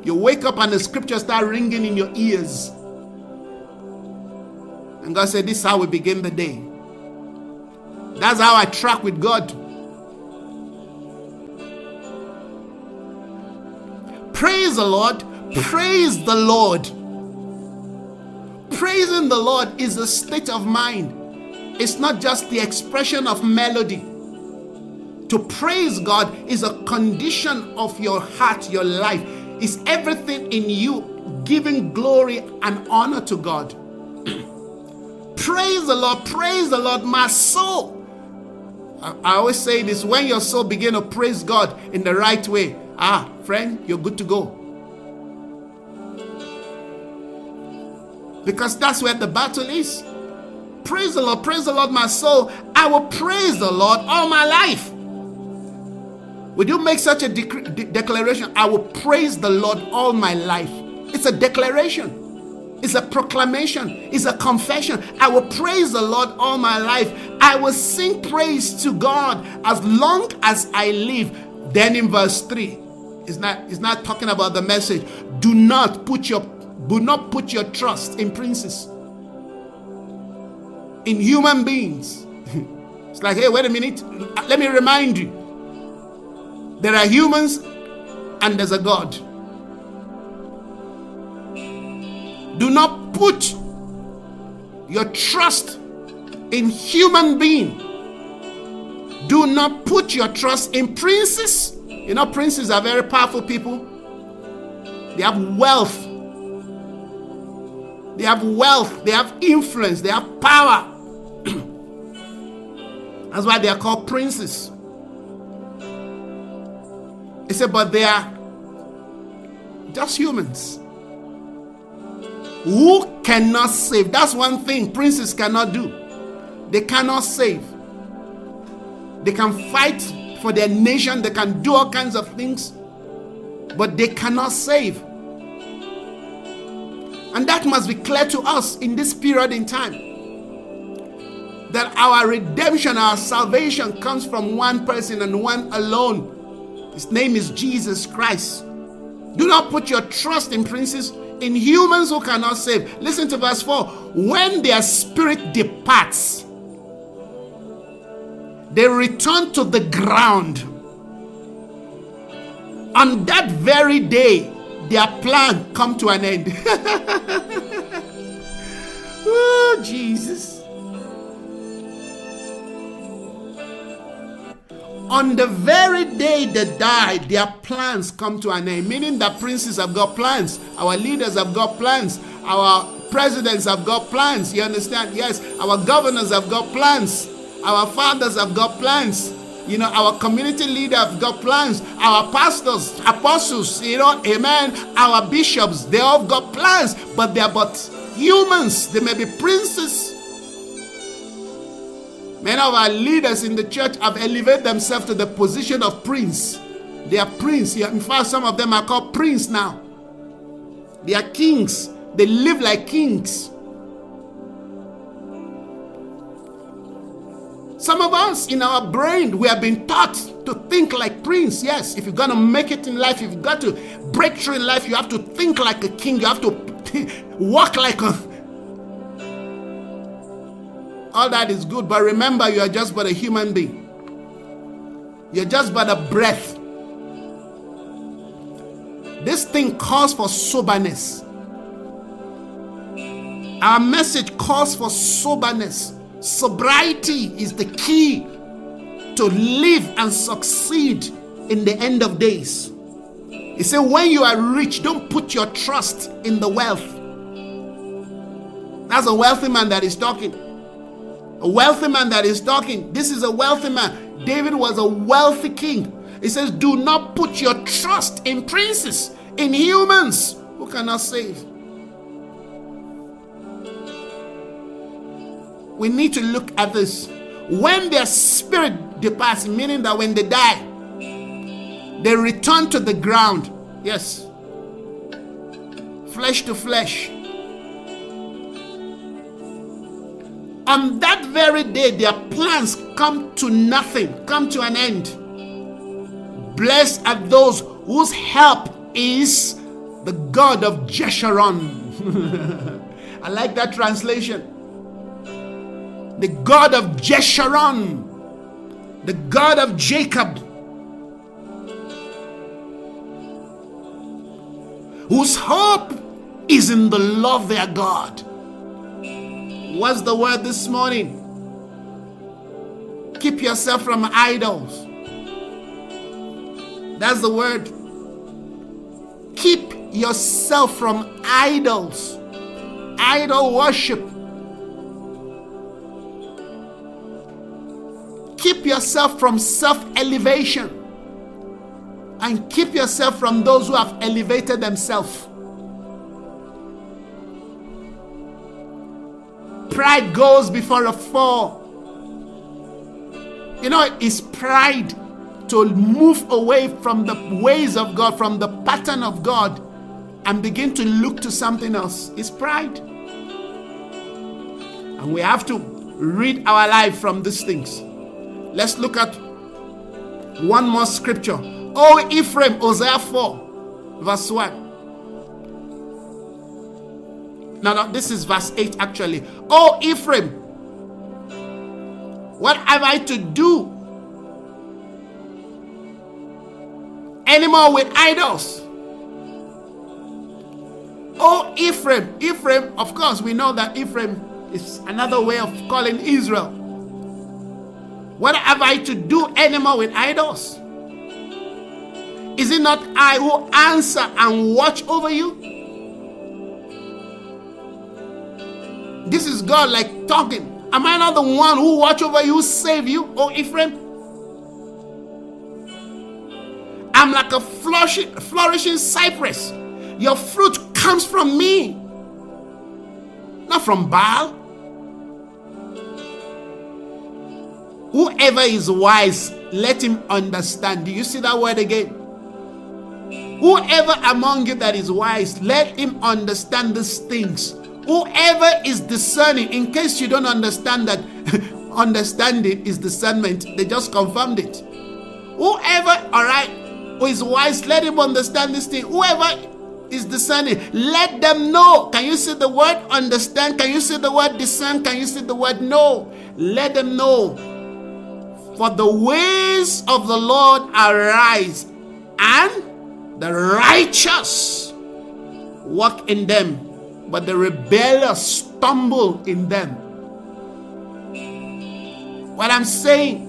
You wake up and the scriptures start ringing in your ears. And God said, this is how we begin the day. That's how I track with God. Praise the Lord. Praise the Lord. Praising the Lord is a state of mind. It's not just the expression of melody. To praise God is a condition of your heart, your life. It's everything in you giving glory and honor to God. Praise the Lord. Praise the Lord, my soul. I always say this, when your soul begins to praise God in the right way, friend, you're good to go. Because that's where the battle is. Praise the Lord, my soul. I will praise the Lord all my life. Would you make such a declaration? I will praise the Lord all my life. It's a declaration. It's a proclamation. It's a confession. I will praise the Lord all my life. I will sing praise to God as long as I live. Then in verse 3, it's not talking about the message. Do not put your trust in princes, in human beings. It's like, hey, wait a minute. Let me remind you. There are humans and there's a God. Do not put your trust in human being. Do not put your trust in princes. You know, princes are very powerful people. They have wealth. They have wealth. They have influence. They have power. That's why they are called princes. He said, but they are just humans who cannot save. That's one thing princes cannot do. They cannot save. They can fight for their nation. They can do all kinds of things, but they cannot save. And that must be clear to us in this period in time, that our redemption, our salvation comes from one person and one alone. His name is Jesus Christ. Do not put your trust in princes, in humans who cannot save. Listen to verse 4. When their spirit departs, they return to the ground. On that very day, their plan comes to an end. Oh, Jesus. On the very day they die, their plans come to an end. Meaning that princes have got plans. Our leaders have got plans. Our presidents have got plans. You understand? Yes. Our governors have got plans. Our fathers have got plans. You know, our community leaders have got plans. Our pastors, apostles, you know, amen. Our bishops, they all got plans. But they are but humans. They may be princes. Many of our leaders in the church have elevated themselves to the position of prince. They are prince. In fact, some of them are called prince now. They are kings. They live like kings. Some of us in our brain, we have been taught to think like prince. Yes, if you're going to make it in life, if you've got to break through in life, you have to think like a king. You have to walk like a... All that is good, but remember, you are just but a human being. You're just but a breath. This thing calls for soberness. Our message calls for soberness. Sobriety is the key to live and succeed in the end of days. He said, when you are rich, don't put your trust in the wealth. That's a wealthy man that is talking. A wealthy man that is talking. This is a wealthy man. David was a wealthy king. He says, do not put your trust in princes, in humans who cannot save. We need to look at this. When their spirit departs, meaning that when they die, they return to the ground. Yes. Flesh to flesh. On that very day, their plans come to nothing, come to an end. Blessed are those whose help is the God of Jeshurun. I like that translation. The God of Jeshurun, the God of Jacob, whose hope is in the love of their God. What's the word this morning? Keep yourself from idols. That's the word. Keep yourself from idols. Idol worship. Keep yourself from self-elevation. And keep yourself from those who have elevated themselves. Pride goes before a fall. You know, it's pride to move away from the ways of God, from the pattern of God, and begin to look to something else is pride. And we have to read our life from these things. Let's look at one more scripture. O Ephraim, Hosea 4, verse 1. No, this is verse 8 actually. O Ephraim, what have I to do anymore with idols? Oh, Ephraim. Ephraim, of course, we know that Ephraim is another way of calling Israel. What have I to do anymore with idols? Is it not I who answer and watch over you? This is God like talking. Am I not the one who watch over you, save you, oh Ephraim? I'm like a flourishing cypress. Your fruit comes from me, not from Baal. Whoever is wise, let him understand. Do you see that word again? Whoever among you that is wise, let him understand these things. Whoever is discerning, in case you don't understand that, understanding is discernment. They just confirmed it. Whoever, all right, who is wise, let him understand this thing. Whoever is discerning, let them know. Can you see the word understand? Can you see the word discern? Can you see the word know? Let them know. For the ways of the Lord arise, and the righteous walk in them, but the rebellious stumble in them. What I'm saying,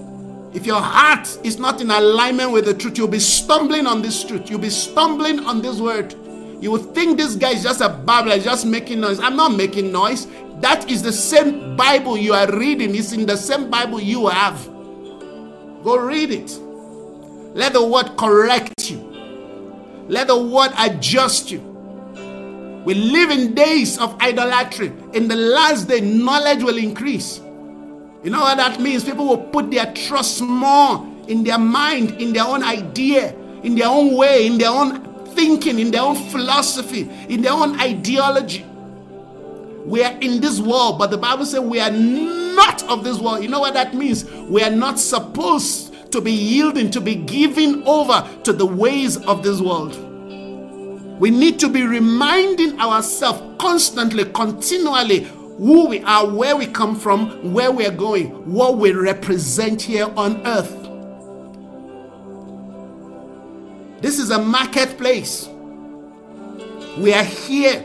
if your heart is not in alignment with the truth, you'll be stumbling on this truth. You'll be stumbling on this word. You would think this guy is just a babbler, just making noise. I'm not making noise. That is the same Bible you are reading. It's in the same Bible you have. Go read it. Let the word correct you. Let the word adjust you. We live in days of idolatry. In the last day, knowledge will increase. You know what that means? People will put their trust more in their mind, in their own idea, in their own way, in their own thinking, in their own philosophy, in their own ideology. We are in this world, but the Bible says we are not of this world. You know what that means? We are not supposed to be yielding, to be giving over to the ways of this world. We need to be reminding ourselves constantly, continually, who we are, where we come from, where we are going, what we represent here on earth. This is a marketplace. We are here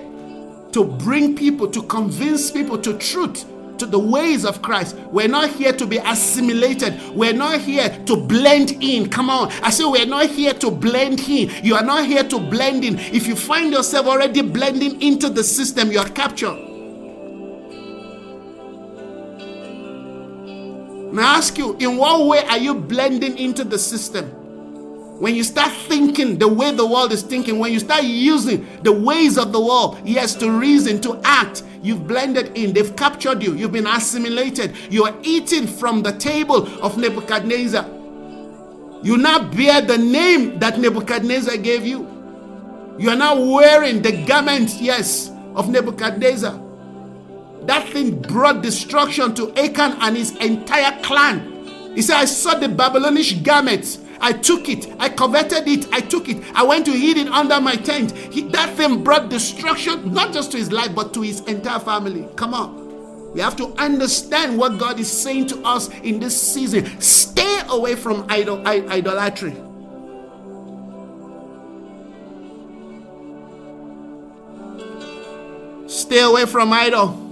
to bring people, to convince people to truth, to the ways of Christ. We're not here to be assimilated. We're not here to blend in. Come on. I say we're not here to blend in. You are not here to blend in. If you find yourself already blending into the system, you are captured. May I ask you, in what way are you blending into the system? When you start thinking the way the world is thinking, when you start using the ways of the world, yes, to reason, to act, you've blended in. They've captured you. You've been assimilated. You are eating from the table of Nebuchadnezzar. You now bear the name that Nebuchadnezzar gave you. You are now wearing the garment, yes, of Nebuchadnezzar. That thing brought destruction to Achan and his entire clan. He said, I saw the Babylonish garments. I took it. I coveted it. I took it. I went to hid it under my tent. That thing brought destruction, not just to his life, but to his entire family. Come on. We have to understand what God is saying to us in this season. Stay away from idolatry. Stay away from idol.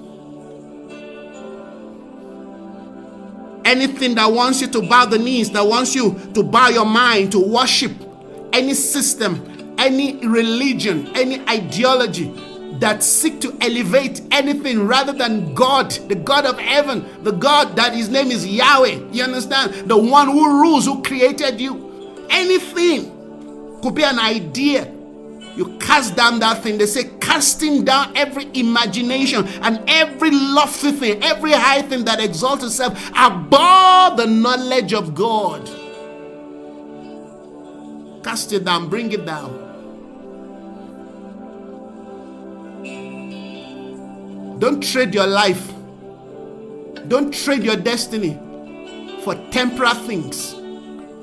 Anything that wants you to bow the knees, that wants you to bow your mind, to worship, any system, any religion, any ideology that seeks to elevate anything rather than God, the God of heaven, the God that his name is Yahweh, you understand? The one who rules, who created you. Anything could be an idea. You cast down that thing. They say, casting down every imagination and every lofty thing, every high thing that exalts itself above the knowledge of God. Cast it down, bring it down. Don't trade your life. Don't trade your destiny for temporal things.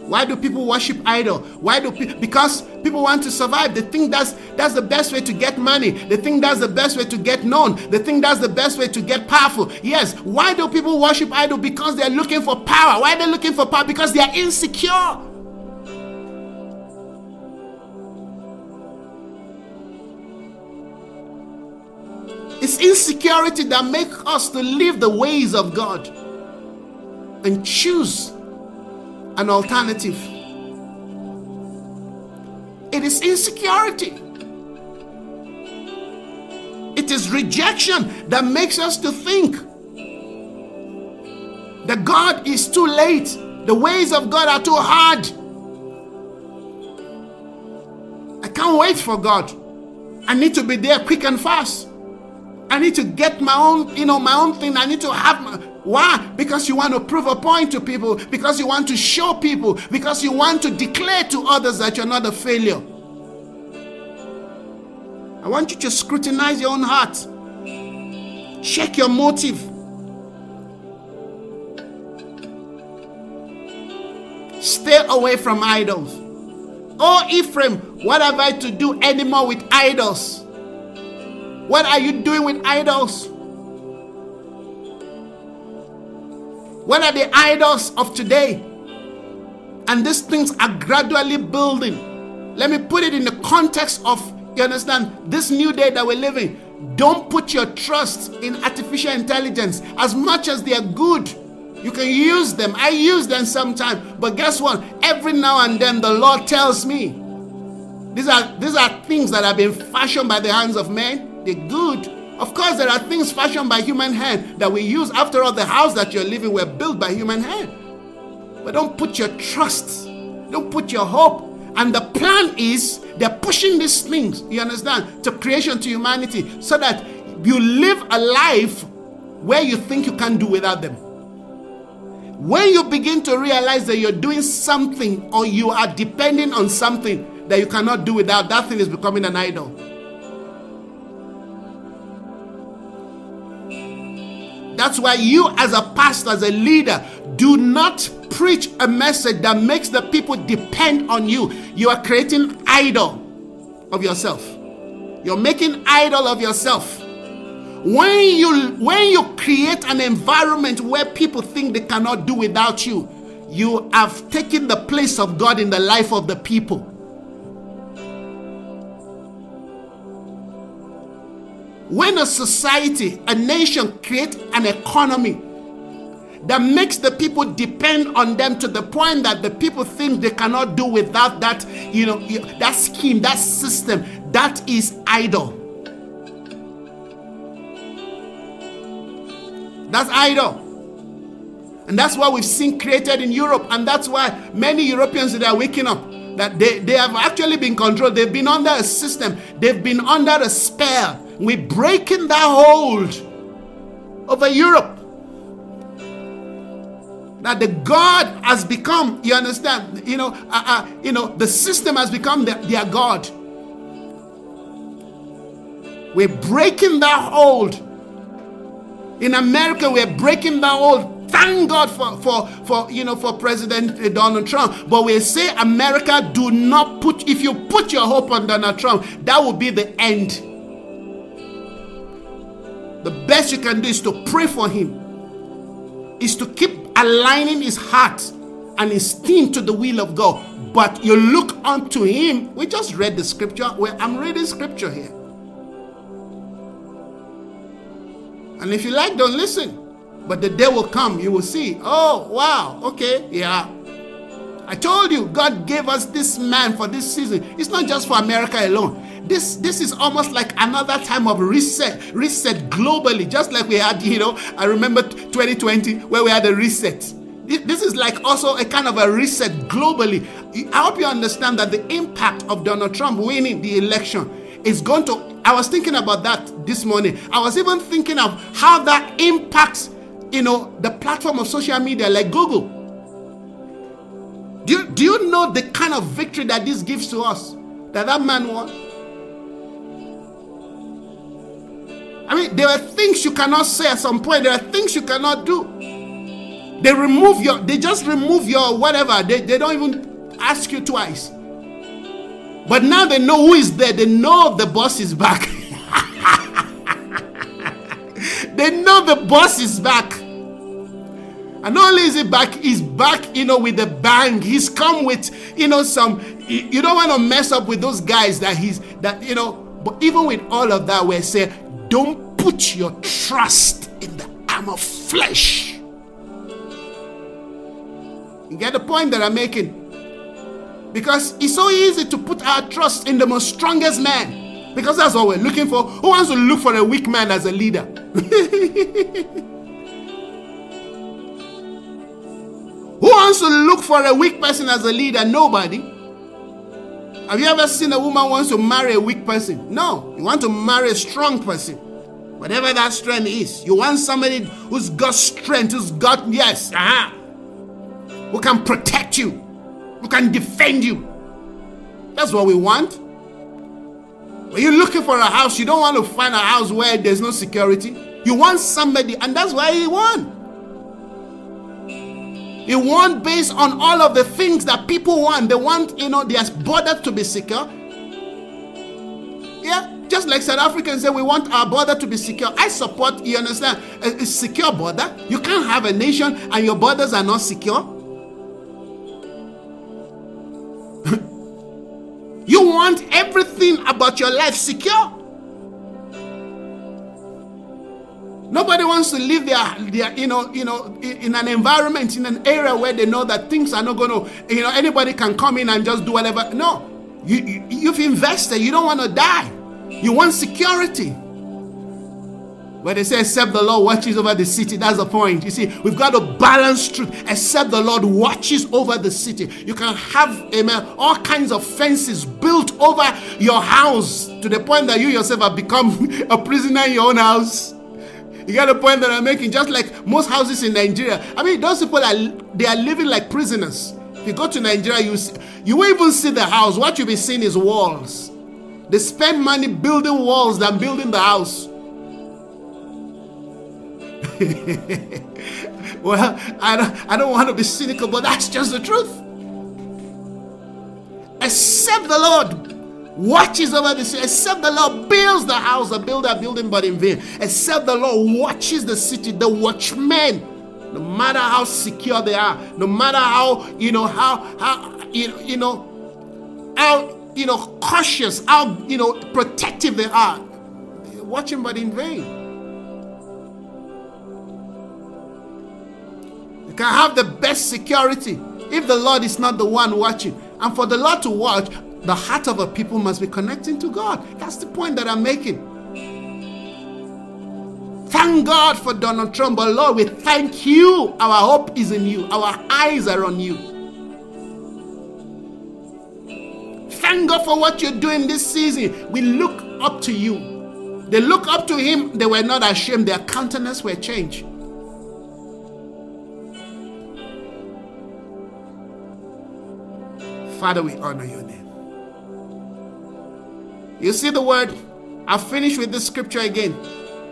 Why do people worship idol? Why do people? Because people want to survive. They think that's the best way to get money. They think that's the best way to get known. They think that's the best way to get powerful. Yes. Why do people worship idol? Because they're looking for power. Why are they looking for power? Because they are insecure. It's insecurity that makes us to live the ways of God and choose an alternative. It is insecurity. It is rejection that makes us to think that God is too late. The ways of God are too hard. I can't wait for God. I need to be there quick and fast. I need to get my own, my own thing. I need to have my... Why? Because you want to prove a point to people, because you want to show people, because you want to declare to others that you're not a failure. I want you to scrutinize your own heart. Check your motive. Stay away from idols. Oh, Ephraim, what have I to do anymore with idols? What are you doing with idols? What are the idols of today? And these things are gradually building. Let me put it in the context of, you understand, this new day that we're living. Don't put your trust in artificial intelligence. As much as they are good, you can use them. I use them sometimes. But guess what? Every now and then the Lord tells me, these are things that have been fashioned by the hands of men. They're good. Of course, there are things fashioned by human hand that we use. After all, the house that you're living were built by human hand. But don't put your trust. Don't put your hope. And the plan is they're pushing these things, you understand, to creation, to humanity, so that you live a life where you think you can't do without them. When you begin to realize that you're doing something or you are depending on something that you cannot do without, that thing is becoming an idol. That's why you as a pastor, as a leader, do not preach a message that makes the people depend on you. You are creating idol of yourself. You're making idol of yourself. When you create an environment where people think they cannot do without you, you have taken the place of God in the life of the people. When a society, a nation creates an economy that makes the people depend on them to the point that the people think they cannot do without that, that scheme, that system, that is idol. That's idol. And that's what we've seen created in Europe. And that's why many Europeans that are waking up, that they have actually been controlled. They've been under a system. They've been under a spell. We're breaking that hold over Europe that the God has become. You understand? The system has become their God. We're breaking that hold. In America, we're breaking that hold. Thank God for President Donald Trump. But we say, America, do not put. If you put your hope on Donald Trump, that will be the end. The best you can do is to pray for him, is to keep aligning his heart and his theme to the will of God. But you look unto him. We just read the scripture. Well, I'm reading scripture here. And if you like, don't listen. But the day will come, you will see. Oh, wow. Okay. Yeah. I told you, God gave us this man for this season. It's not just for America alone. This is almost like another time of reset globally, just like we had, I remember 2020 where we had a reset. This is like also a kind of a reset globally. I hope you understand that the impact of Donald Trump winning the election is going to, I was thinking about that this morning. I was even thinking of how that impacts, the platform of social media like Google. Do you know the kind of victory that this gives to us, that man won? I mean, there are things you cannot say at some point. There are things you cannot do. They just remove your whatever. They don't even ask you twice. But now they know who is there. They know the boss is back. They know the boss is back. And not only is he back, he's back, with a bang. He's come with, some, you don't want to mess up with those guys but even with all of that, we're saying, don't put your trust in the arm of flesh. You get the point that I'm making? Because it's so easy to put our trust in the most strongest man. Because that's what we're looking for. Who wants to look for a weak man as a leader? Who wants to look for a weak person as a leader? Nobody. Have you ever seen a woman wants to marry a weak person? No. You want to marry a strong person. Whatever that strength is. You want somebody who's got strength, who's got, yes, who can protect you, who can defend you. That's what we want. When you're looking for a house, you don't want to find a house where there's no security. You want somebody, and that's why he won. He won based on all of the things that people want. They want, their border to be secure. Yeah, just like South Africans say, we want our border to be secure. I support, you understand, a secure border. You can't have a nation and your borders are not secure. You want everything about your life secure. Nobody wants to live their in an environment, in an area where they know that things are not going to, anybody can come in and just do whatever. No, you've invested. You don't want to die. You want security. Where they say, except the Lord watches over the city. That's the point. You see, we've got to balance truth. Except the Lord watches over the city. You can have, amen, all kinds of fences built over your house to the point that you yourself have become a prisoner in your own house. You get the point that I'm making? Just like most houses in Nigeria. I mean, those people, they are living like prisoners. If you go to Nigeria, you won't even see the house. What you'll be seeing is walls. They spend money building walls than building the house. Well, I don't want to be cynical, but that's just the truth. Except the Lord watches over the city. Except the Lord builds the house, or build that building, but in vain. Except the Lord watches the city, the watchmen, no matter how secure they are, no matter how cautious, how protective they are, they're watching but in vain. You can have the best security if the Lord is not the one watching. And for the Lord to watch, the heart of a people must be connecting to God. That's the point that I'm making. Thank God for Donald Trump, but Lord, we thank you. Our hope is in you. Our eyes are on you. Thank God for what you're doing this season. We look up to you. They look up to him. They were not ashamed. Their countenance were changed. Father, we honor your name. You see the word? I'll finish with this scripture again.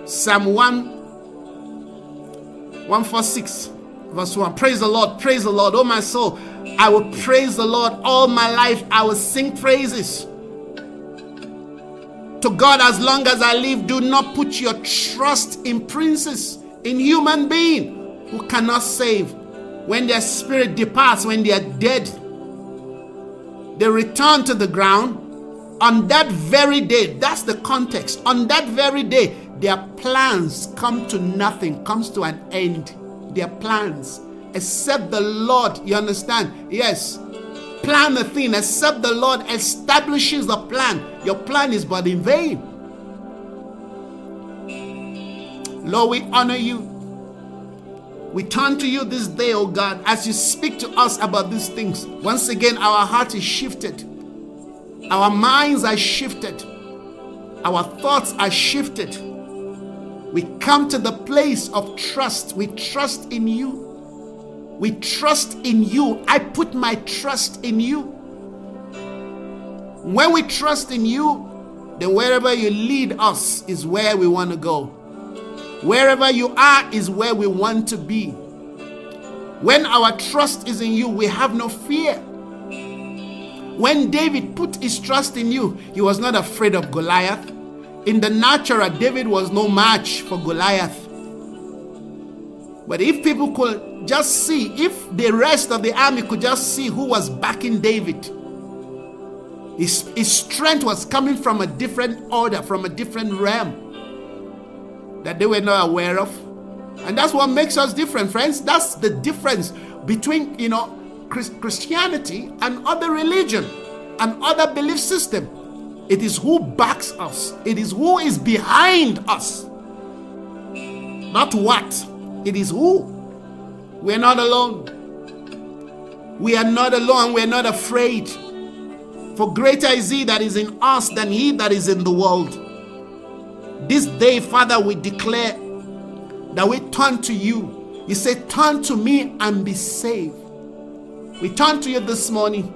Psalm 146 verse 1. Praise the Lord, praise the Lord. Oh my soul, I will praise the Lord all my life. I will sing praises to God as long as I live. Do not put your trust in princes, in human beings who cannot save. When their spirit departs, when they are dead, they return to the ground. On that very day, that's the context, on that very day, their plans come to nothing, comes to an end. Their plans, except the Lord, you understand? Yes, plan a thing, except the Lord establishes the plan. Your plan is but in vain. Lord, we honor you. We turn to you this day, oh God, as you speak to us about these things. Once again, our heart is shifted. Our minds are shifted. Our thoughts are shifted. We come to the place of trust. We trust in you. We trust in you. I put my trust in you. When we trust in you, then wherever you lead us is where we want to go. Wherever you are is where we want to be. When our trust is in you, we have no fear. When David put his trust in you, he was not afraid of Goliath. In the natural, David was no match for Goliath. But if people could just see, if the rest of the army could just see who was backing David, his strength was coming from a different order, from a different realm that they were not aware of. And that's what makes us different, friends. That's the difference between, you know, Christianity and other religion and other belief system. It is who backs us. It is who is behind us. Not what. It is who. We're not alone. We are not alone. We're not afraid. For greater is he that is in us than he that is in the world. This day, Father, we declare that we turn to you. You say, turn to me and be saved. We turn to you this morning.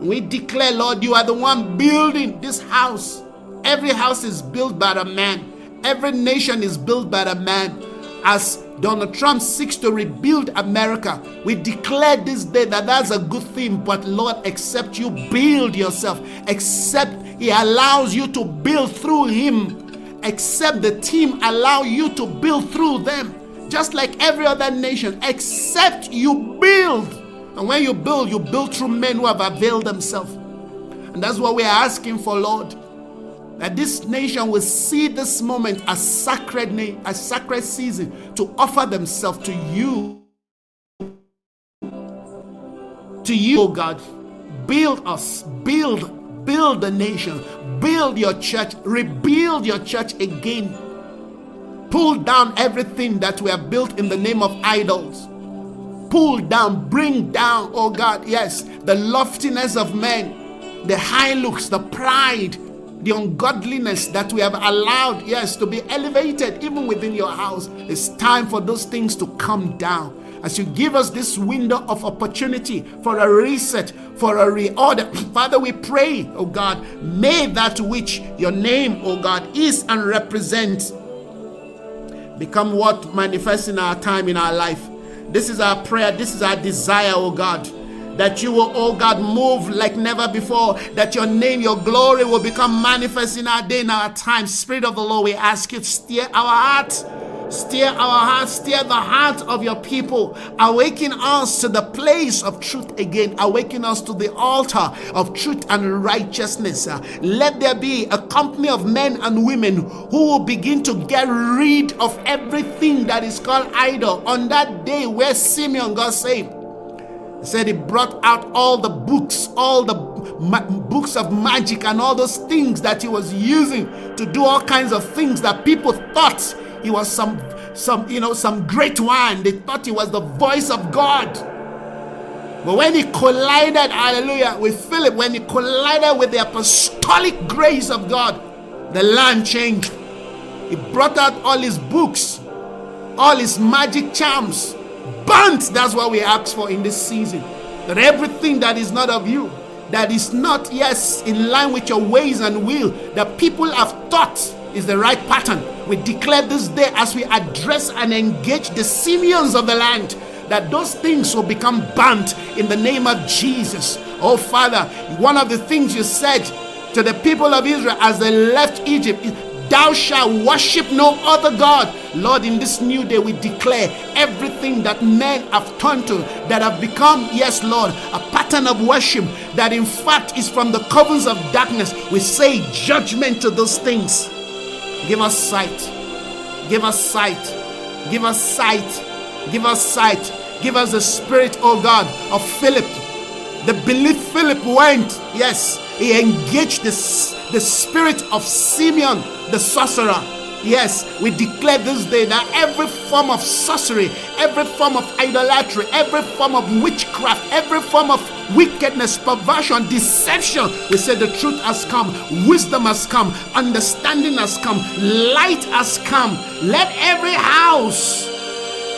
We declare, Lord, you are the one building this house. Every house is built by a man. Every nation is built by a man. As Donald Trump seeks to rebuild America, we declare this day that that's a good thing. But Lord, except you build yourself, except he allows you to build through him, except the team allow you to build through them, just like every other nation, except you build. And when you build through men who have availed themselves. And that's what we are asking for, Lord. That this nation will see this moment as sacred, a sacred season to offer themselves to you. To you, O God. Build us. Build the nation. Build your church. Rebuild your church again. Pull down everything that we have built in the name of idols. Pull down, bring down, oh God, yes, the loftiness of men, the high looks, the pride, the ungodliness that we have allowed, yes, to be elevated even within your house. It's time for those things to come down. As you give us this window of opportunity for a reset, for a reorder, Father, we pray, oh God, may that which your name, oh God, is and represents become what manifests in our time, in our life. This is our prayer. This is our desire, oh God. That you will, oh God, move like never before. That your name, your glory will become manifest in our day, in our time. Spirit of the Lord, we ask you, steer our hearts. Steer our hearts. Steer the heart of your people. Awaken us to the place of truth again. Awaken us to the altar of truth and righteousness. Let there be a company of men and women who will begin to get rid of everything that is called idol. On that day where Simeon got saved, he said he brought out all the books of magic and all those things that he was using to do all kinds of things that people thought he was some great one. They thought he was the voice of God. But when he collided, hallelujah, with Philip, when he collided with the apostolic grace of God, the land changed. He brought out all his books, all his magic charms. Burnt. That's what we ask for in this season. That everything that is not of you, that is not, yes, in line with your ways and will, that people have thought is the right pattern. We declare this day as we address and engage the Simeons of the land, that those things will become burnt in the name of Jesus. Oh Father, one of the things you said to the people of Israel as they left Egypt is, thou shalt worship no other God. Lord, in this new day we declare everything that men have turned to, that have become, yes Lord, a pattern of worship that in fact is from the covens of darkness. We say judgment to those things. Give us sight. Give us sight. Give us sight. Give us sight. Give us the spirit, oh God, of Philip. The belief Philip went, yes, he engaged the spirit of Simeon, the sorcerer. Yes, we declare this day that every form of sorcery, every form of idolatry, every form of witchcraft, every form of wickedness, perversion, deception, we say the truth has come, wisdom has come, understanding has come, light has come. Let every house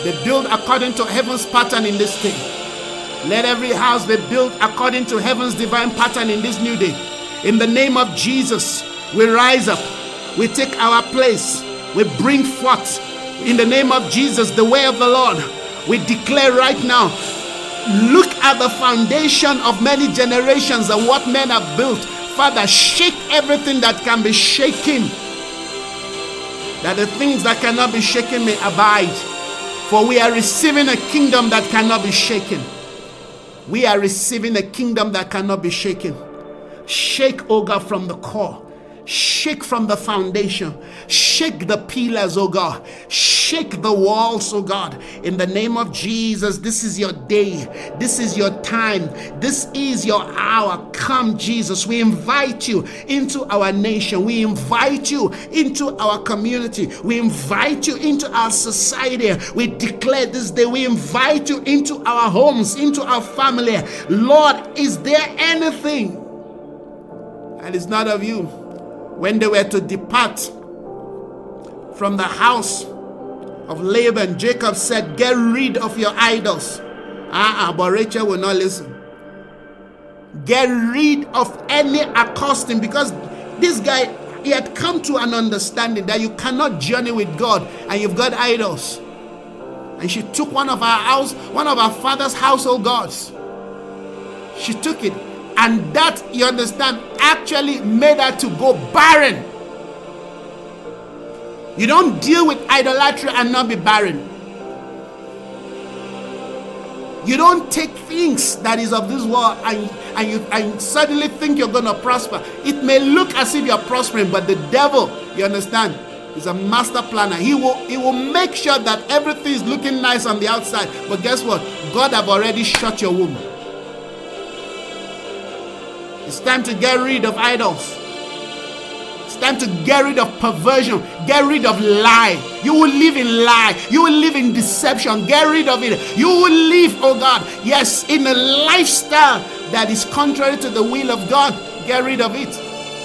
They build according to heaven's pattern in this thing. Let every house be built according to heaven's divine pattern in this new day. In the name of Jesus, we rise up. We take our place. We bring forth, in the name of Jesus, the way of the Lord. We declare right now, look at the foundation of many generations and what men have built. Father, shake everything that can be shaken, that the things that cannot be shaken may abide. For we are receiving a kingdom that cannot be shaken. We are receiving a kingdom that cannot be shaken. Shake, O God, from the core. Shake from the foundation. Shake the pillars, O God. Shake the walls, O God. In the name of Jesus, this is your day. This is your time. This is your hour. Come, Jesus. We invite you into our nation. We invite you into our community. We invite you into our society. We declare this day. We invite you into our homes, into our family. Lord, is there anything that is not of you? When they were to depart from the house of Laban, Jacob said, get rid of your idols. But Rachel will not listen. Get rid of any accosting, because this guy, he had come to an understanding that you cannot journey with God and you've got idols. And she took one of our father's household gods. She took it. And that, you understand, actually made her to go barren. You don't deal with idolatry and not be barren. You don't take things that is of this world and suddenly think you're going to prosper. It may look as if you're prospering, but the devil, you understand, is a master planner. He will make sure that everything is looking nice on the outside. But guess what? God have already shut your womb. It's time to get rid of idols. It's time to get rid of perversion. Get rid of lie. You will live in lie. You will live in deception. Get rid of it. You will live, oh God, yes, in a lifestyle that is contrary to the will of God. Get rid of it.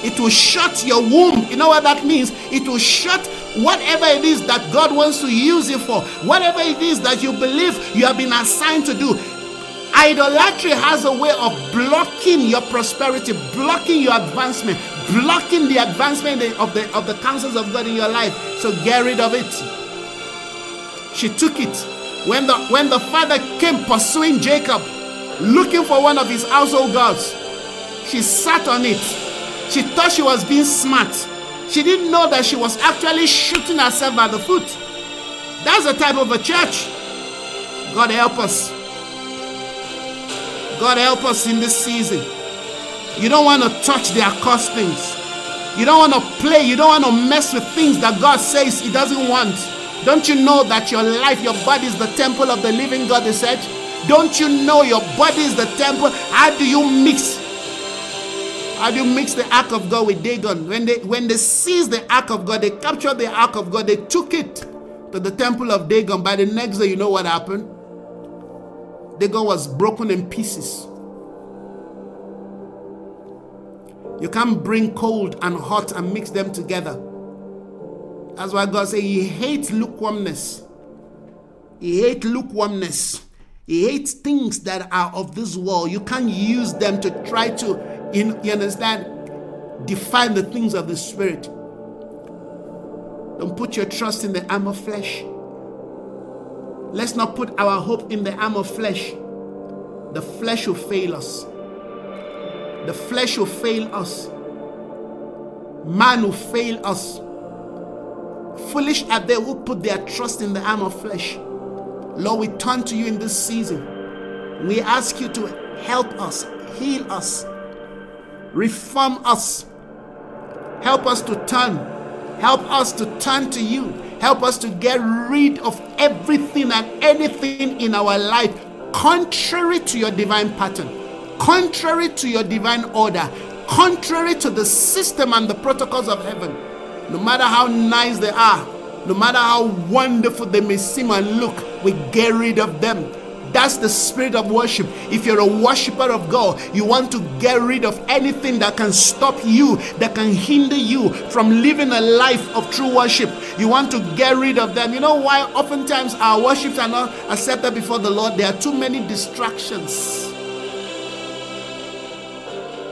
It will shut your womb. You know what that means? It will shut whatever it is that God wants to use you for. Whatever it is that you believe you have been assigned to do. Idolatry has a way of blocking your prosperity, blocking your advancement, blocking the advancement of the counsels of God in your life. So get rid of it. She took it. When the father came pursuing Jacob, looking for one of his household gods, she sat on it. She thought she was being smart. She didn't know that she was actually shooting herself by the foot. That's the type of a church. God help us. God help us in this season. You don't want to touch their cursed things. You don't want to play. You don't want to mess with things that God says He doesn't want. Don't you know that your life, your body is the temple of the living God, He said? Don't you know your body is the temple? How do you mix? How do you mix the ark of God with Dagon? When they seized the ark of God, they captured the ark of God, they took it to the temple of Dagon. By the next day, you know what happened? Dagon was broken in pieces. You can't bring cold and hot and mix them together. That's why God says He hates lukewarmness. He hates lukewarmness. He hates things that are of this world. You can't use them to try to, you understand, define the things of the Spirit. Don't put your trust in the arm of flesh. Let's not put our hope in the arm of flesh. The flesh will fail us. The flesh will fail us. Man will fail us. Foolish are they who put their trust in the arm of flesh. Lord, we turn to you in this season. We ask you to help us, heal us, reform us. Help us to turn. Help us to turn to you. Help us to get rid of everything and anything in our life contrary to your divine pattern, contrary to your divine order, contrary to the system and the protocols of heaven. No matter how nice they are, no matter how wonderful they may seem and look, we get rid of them. That's the spirit of worship. If you're a worshiper of God, you want to get rid of anything that can stop you, that can hinder you from living a life of true worship. You want to get rid of them. You know why oftentimes our worships are not accepted before the Lord? There are too many distractions.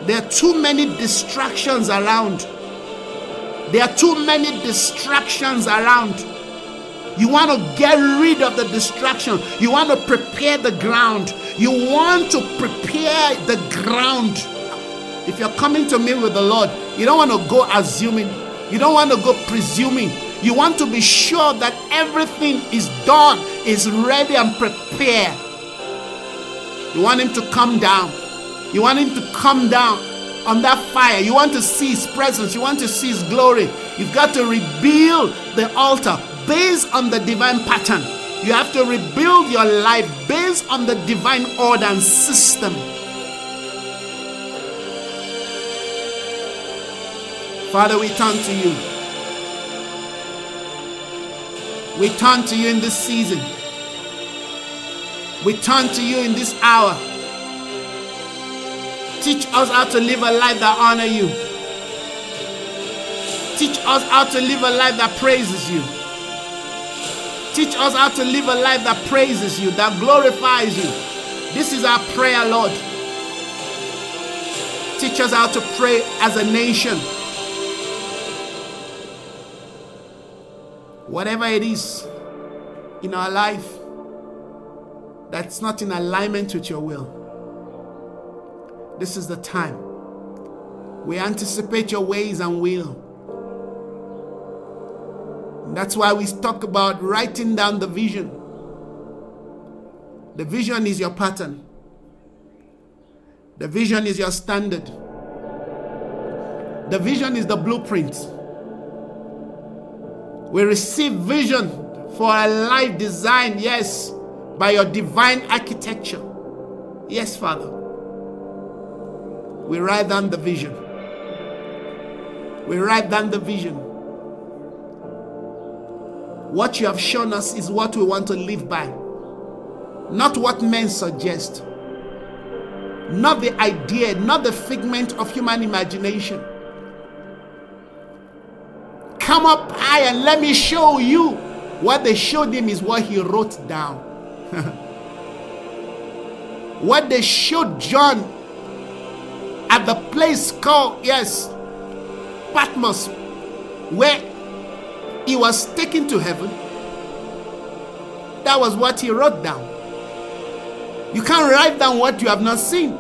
There are too many distractions around. There are too many distractions around. You want to get rid of the distraction. You want to prepare the ground. You want to prepare the ground. If you're coming to me with the Lord, you don't want to go assuming. You don't want to go presuming. You want to be sure that everything is done, is ready and prepared. You want him to come down. You want him to come down on that fire. You want to see his presence. You want to see his glory. You've got to rebuild the altar based on the divine pattern. You have to rebuild your life based on the divine order and system. Father, we turn to you. We turn to you in this season. We turn to you in this hour. Teach us how to live a life that honors you. Teach us how to live a life that praises you. Teach us how to live a life that praises you, that glorifies you. This is our prayer, Lord. Teach us how to pray as a nation. Whatever it is in our life that's not in alignment with your will, this is the time. We anticipate your ways and will. And that's why we talk about writing down the vision. The vision is your pattern. The vision is your standard. The vision is the blueprint. We receive vision for a life designed, yes, by your divine architecture. Yes, Father. We write down the vision. We write down the vision. What you have shown us is what we want to live by. Not what men suggest. Not the idea, not the figment of human imagination. Come up high and let me show you. What they showed him is what he wrote down. What they showed John at the place called, yes, Patmos, where he was taken to heaven, that was what he wrote down. You can't write down what you have not seen.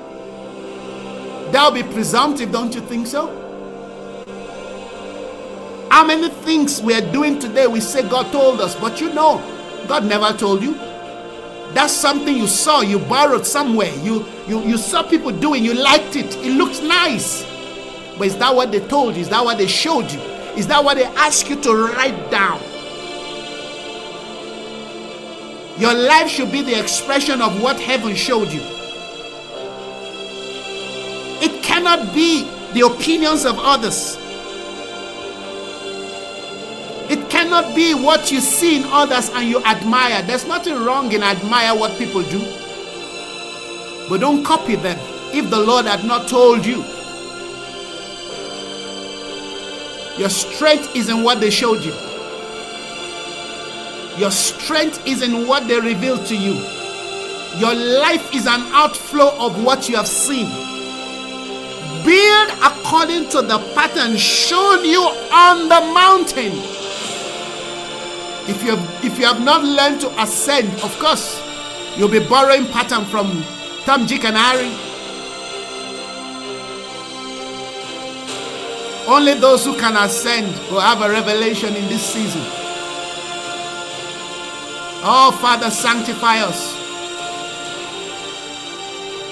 That would be presumptive, don't you think so? How many things we are doing today, we say God told us, but you know, God never told you. That's something you saw, you borrowed somewhere, you saw people doing, you liked it, it looks nice. But is that what they told you? Is that what they showed you? Is that what they asked you to write down? Your life should be the expression of what heaven showed you. It cannot be the opinions of others. It cannot be what you see in others and you admire. There's nothing wrong in admire what people do. But don't copy them if the Lord had not told you. Your strength is in what they showed you. Your strength is in what they revealed to you. Your life is an outflow of what you have seen. Build according to the pattern shown you on the mountain. If you have not learned to ascend, of course, you'll be borrowing pattern from Tom, Dick and Harry. Only those who can ascend will have a revelation in this season. Oh, Father, sanctify us.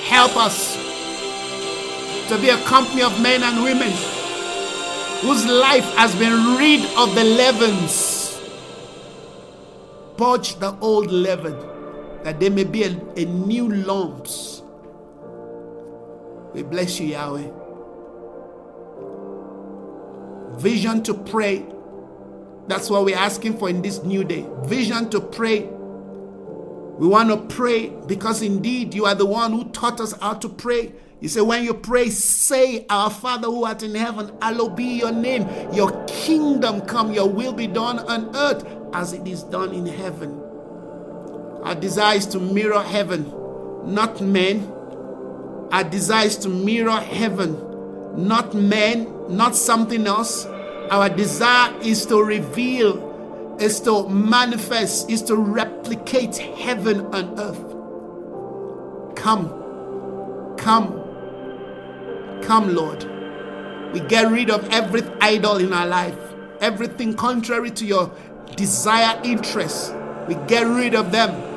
Help us to be a company of men and women whose life has been rid of the leavens. Purge the old leaven, that there may be a new lump. We bless you, Yahweh. Vision to pray. That's what we're asking for in this new day. Vision to pray. We want to pray because indeed you are the one who taught us how to pray. You say, when you pray, say, Our Father who art in heaven, hallowed be your name. Your kingdom come, your will be done on earth as it is done in heaven. Our desire is to mirror heaven, not men. Our desire is to mirror heaven, not men, not something else. Our desire is to reveal, is to manifest, is to replicate heaven on earth. Come, come, come, Lord. We get rid of every idol in our life, everything contrary to your desire, interests. We get rid of them.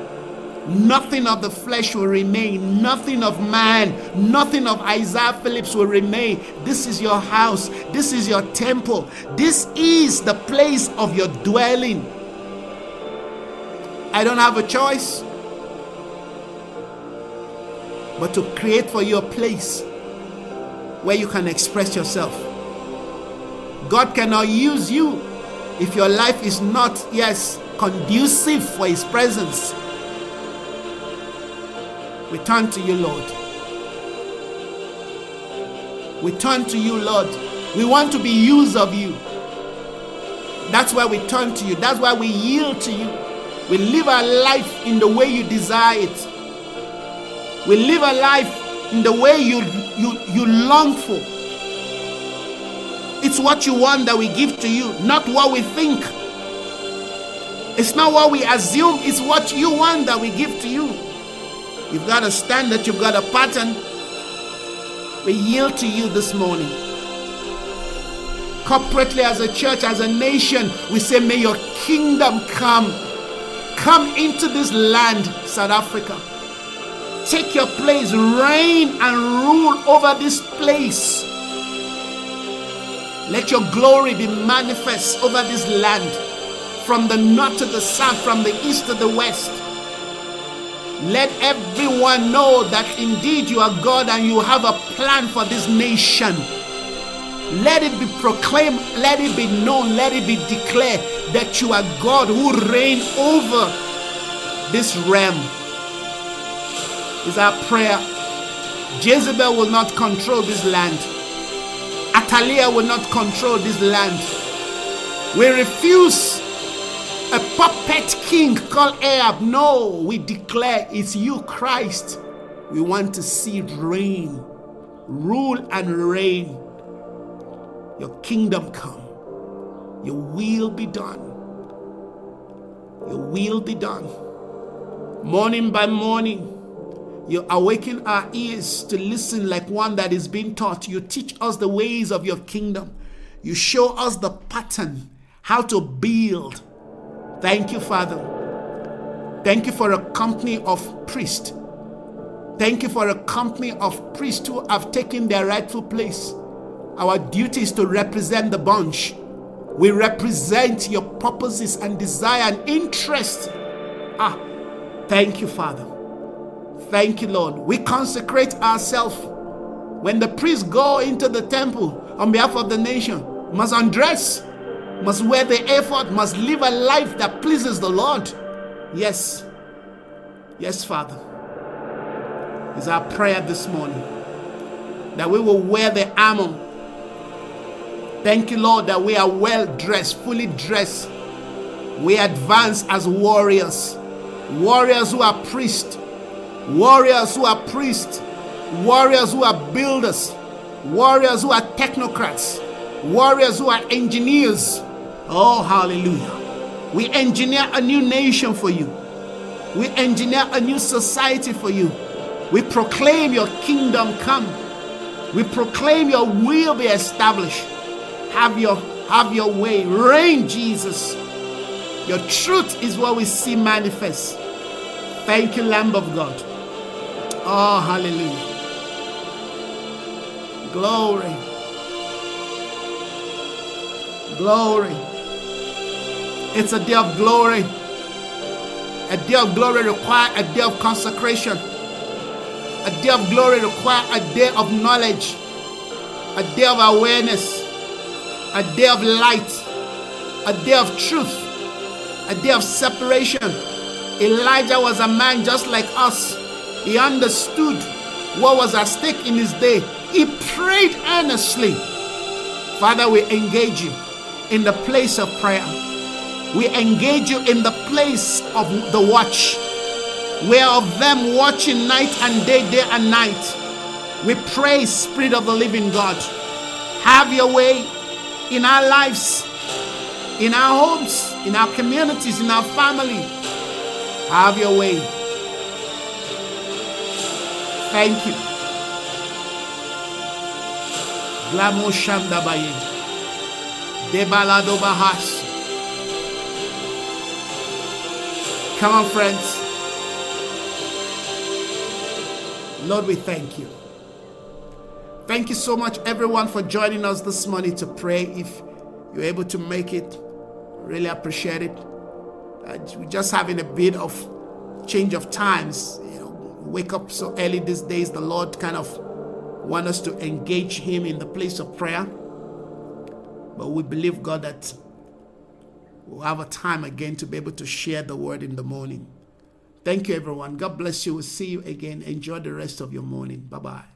Nothing of the flesh will remain. Nothing of man. Nothing of Isaiah Phillips will remain. This is your house. This is your temple. This is the place of your dwelling. I don't have a choice but to create for you a place where you can express yourself. God cannot use you if your life is not, yes, conducive for his presence. We turn to you, Lord. We turn to you, Lord. We want to be used of you. That's why we turn to you. That's why we yield to you. We live our life in the way you desire it. We live our life in the way you long for. It's what you want that we give to you, not what we think. It's not what we assume. It's what you want that we give to you. You've got a standard, you've got a pattern. We yield to you this morning. Corporately as a church, as a nation, we say, may your kingdom come. Come into this land, South Africa. Take your place, reign and rule over this place. Let your glory be manifest over this land, from the north to the south, from the east to the west. Let everyone know that indeed you are God and you have a plan for this nation. Let it be proclaimed, let it be known, let it be declared that you are God who reigns over this realm. Is our prayer. Jezebel will not control this land. Atalia will not control this land. We refuse a puppet king called Ahab. No, we declare it's you, Christ. We want to see reign, rule and reign. Your kingdom come. Your will be done. Your will be done. Morning by morning, you awaken our ears to listen like one that is being taught. You teach us the ways of your kingdom. You show us the pattern, how to build. Thank you, Father. Thank you for a company of priests. Thank you for a company of priests who have taken their rightful place. Our duty is to represent the bunch. We represent your purposes and desire and interest. Thank you, Father. Thank you, Lord. We consecrate ourselves. When the priests go into the temple on behalf of the nation, must undress, must wear the effort, must live a life that pleases the Lord. Yes. Yes, Father. It's our prayer this morning that we will wear the armor. Thank you, Lord, that we are well dressed, fully dressed. We advance as warriors. Warriors who are priests. Warriors who are priests. Warriors who are builders. Warriors who are technocrats. Warriors who are engineers. Oh, hallelujah. We engineer a new nation for you. We engineer a new society for you. We proclaim your kingdom come. We proclaim your will be established. Have your way. Reign, Jesus. Your truth is what we see manifest. Thank you, Lamb of God. Oh, hallelujah. Glory. Glory. It's a day of glory. A day of glory requires a day of consecration. A day of glory requires a day of knowledge. A day of awareness. A day of light. A day of truth. A day of separation. Elijah was a man just like us. He understood what was at stake in his day. He prayed earnestly. Father, we engage you in the place of prayer. We engage you in the place of the watch. We are of them watching night and day and night. We pray, Spirit of the living God, have your way in our lives, in our homes, in our communities, in our family. Have your way. Thank you. Glamo Shandabaye. Debalado Bahash. Come on, friends. Lord, we thank you. Thank you so much, everyone, for joining us this morning to pray. If you're able to make it, really appreciate it. We're just having a bit of change of times. You know, wake up so early these days. The Lord kind of wants us to engage him in the place of prayer. But we believe, God, that we'll have a time again to be able to share the word in the morning. Thank you, everyone. God bless you. We'll see you again. Enjoy the rest of your morning. Bye-bye.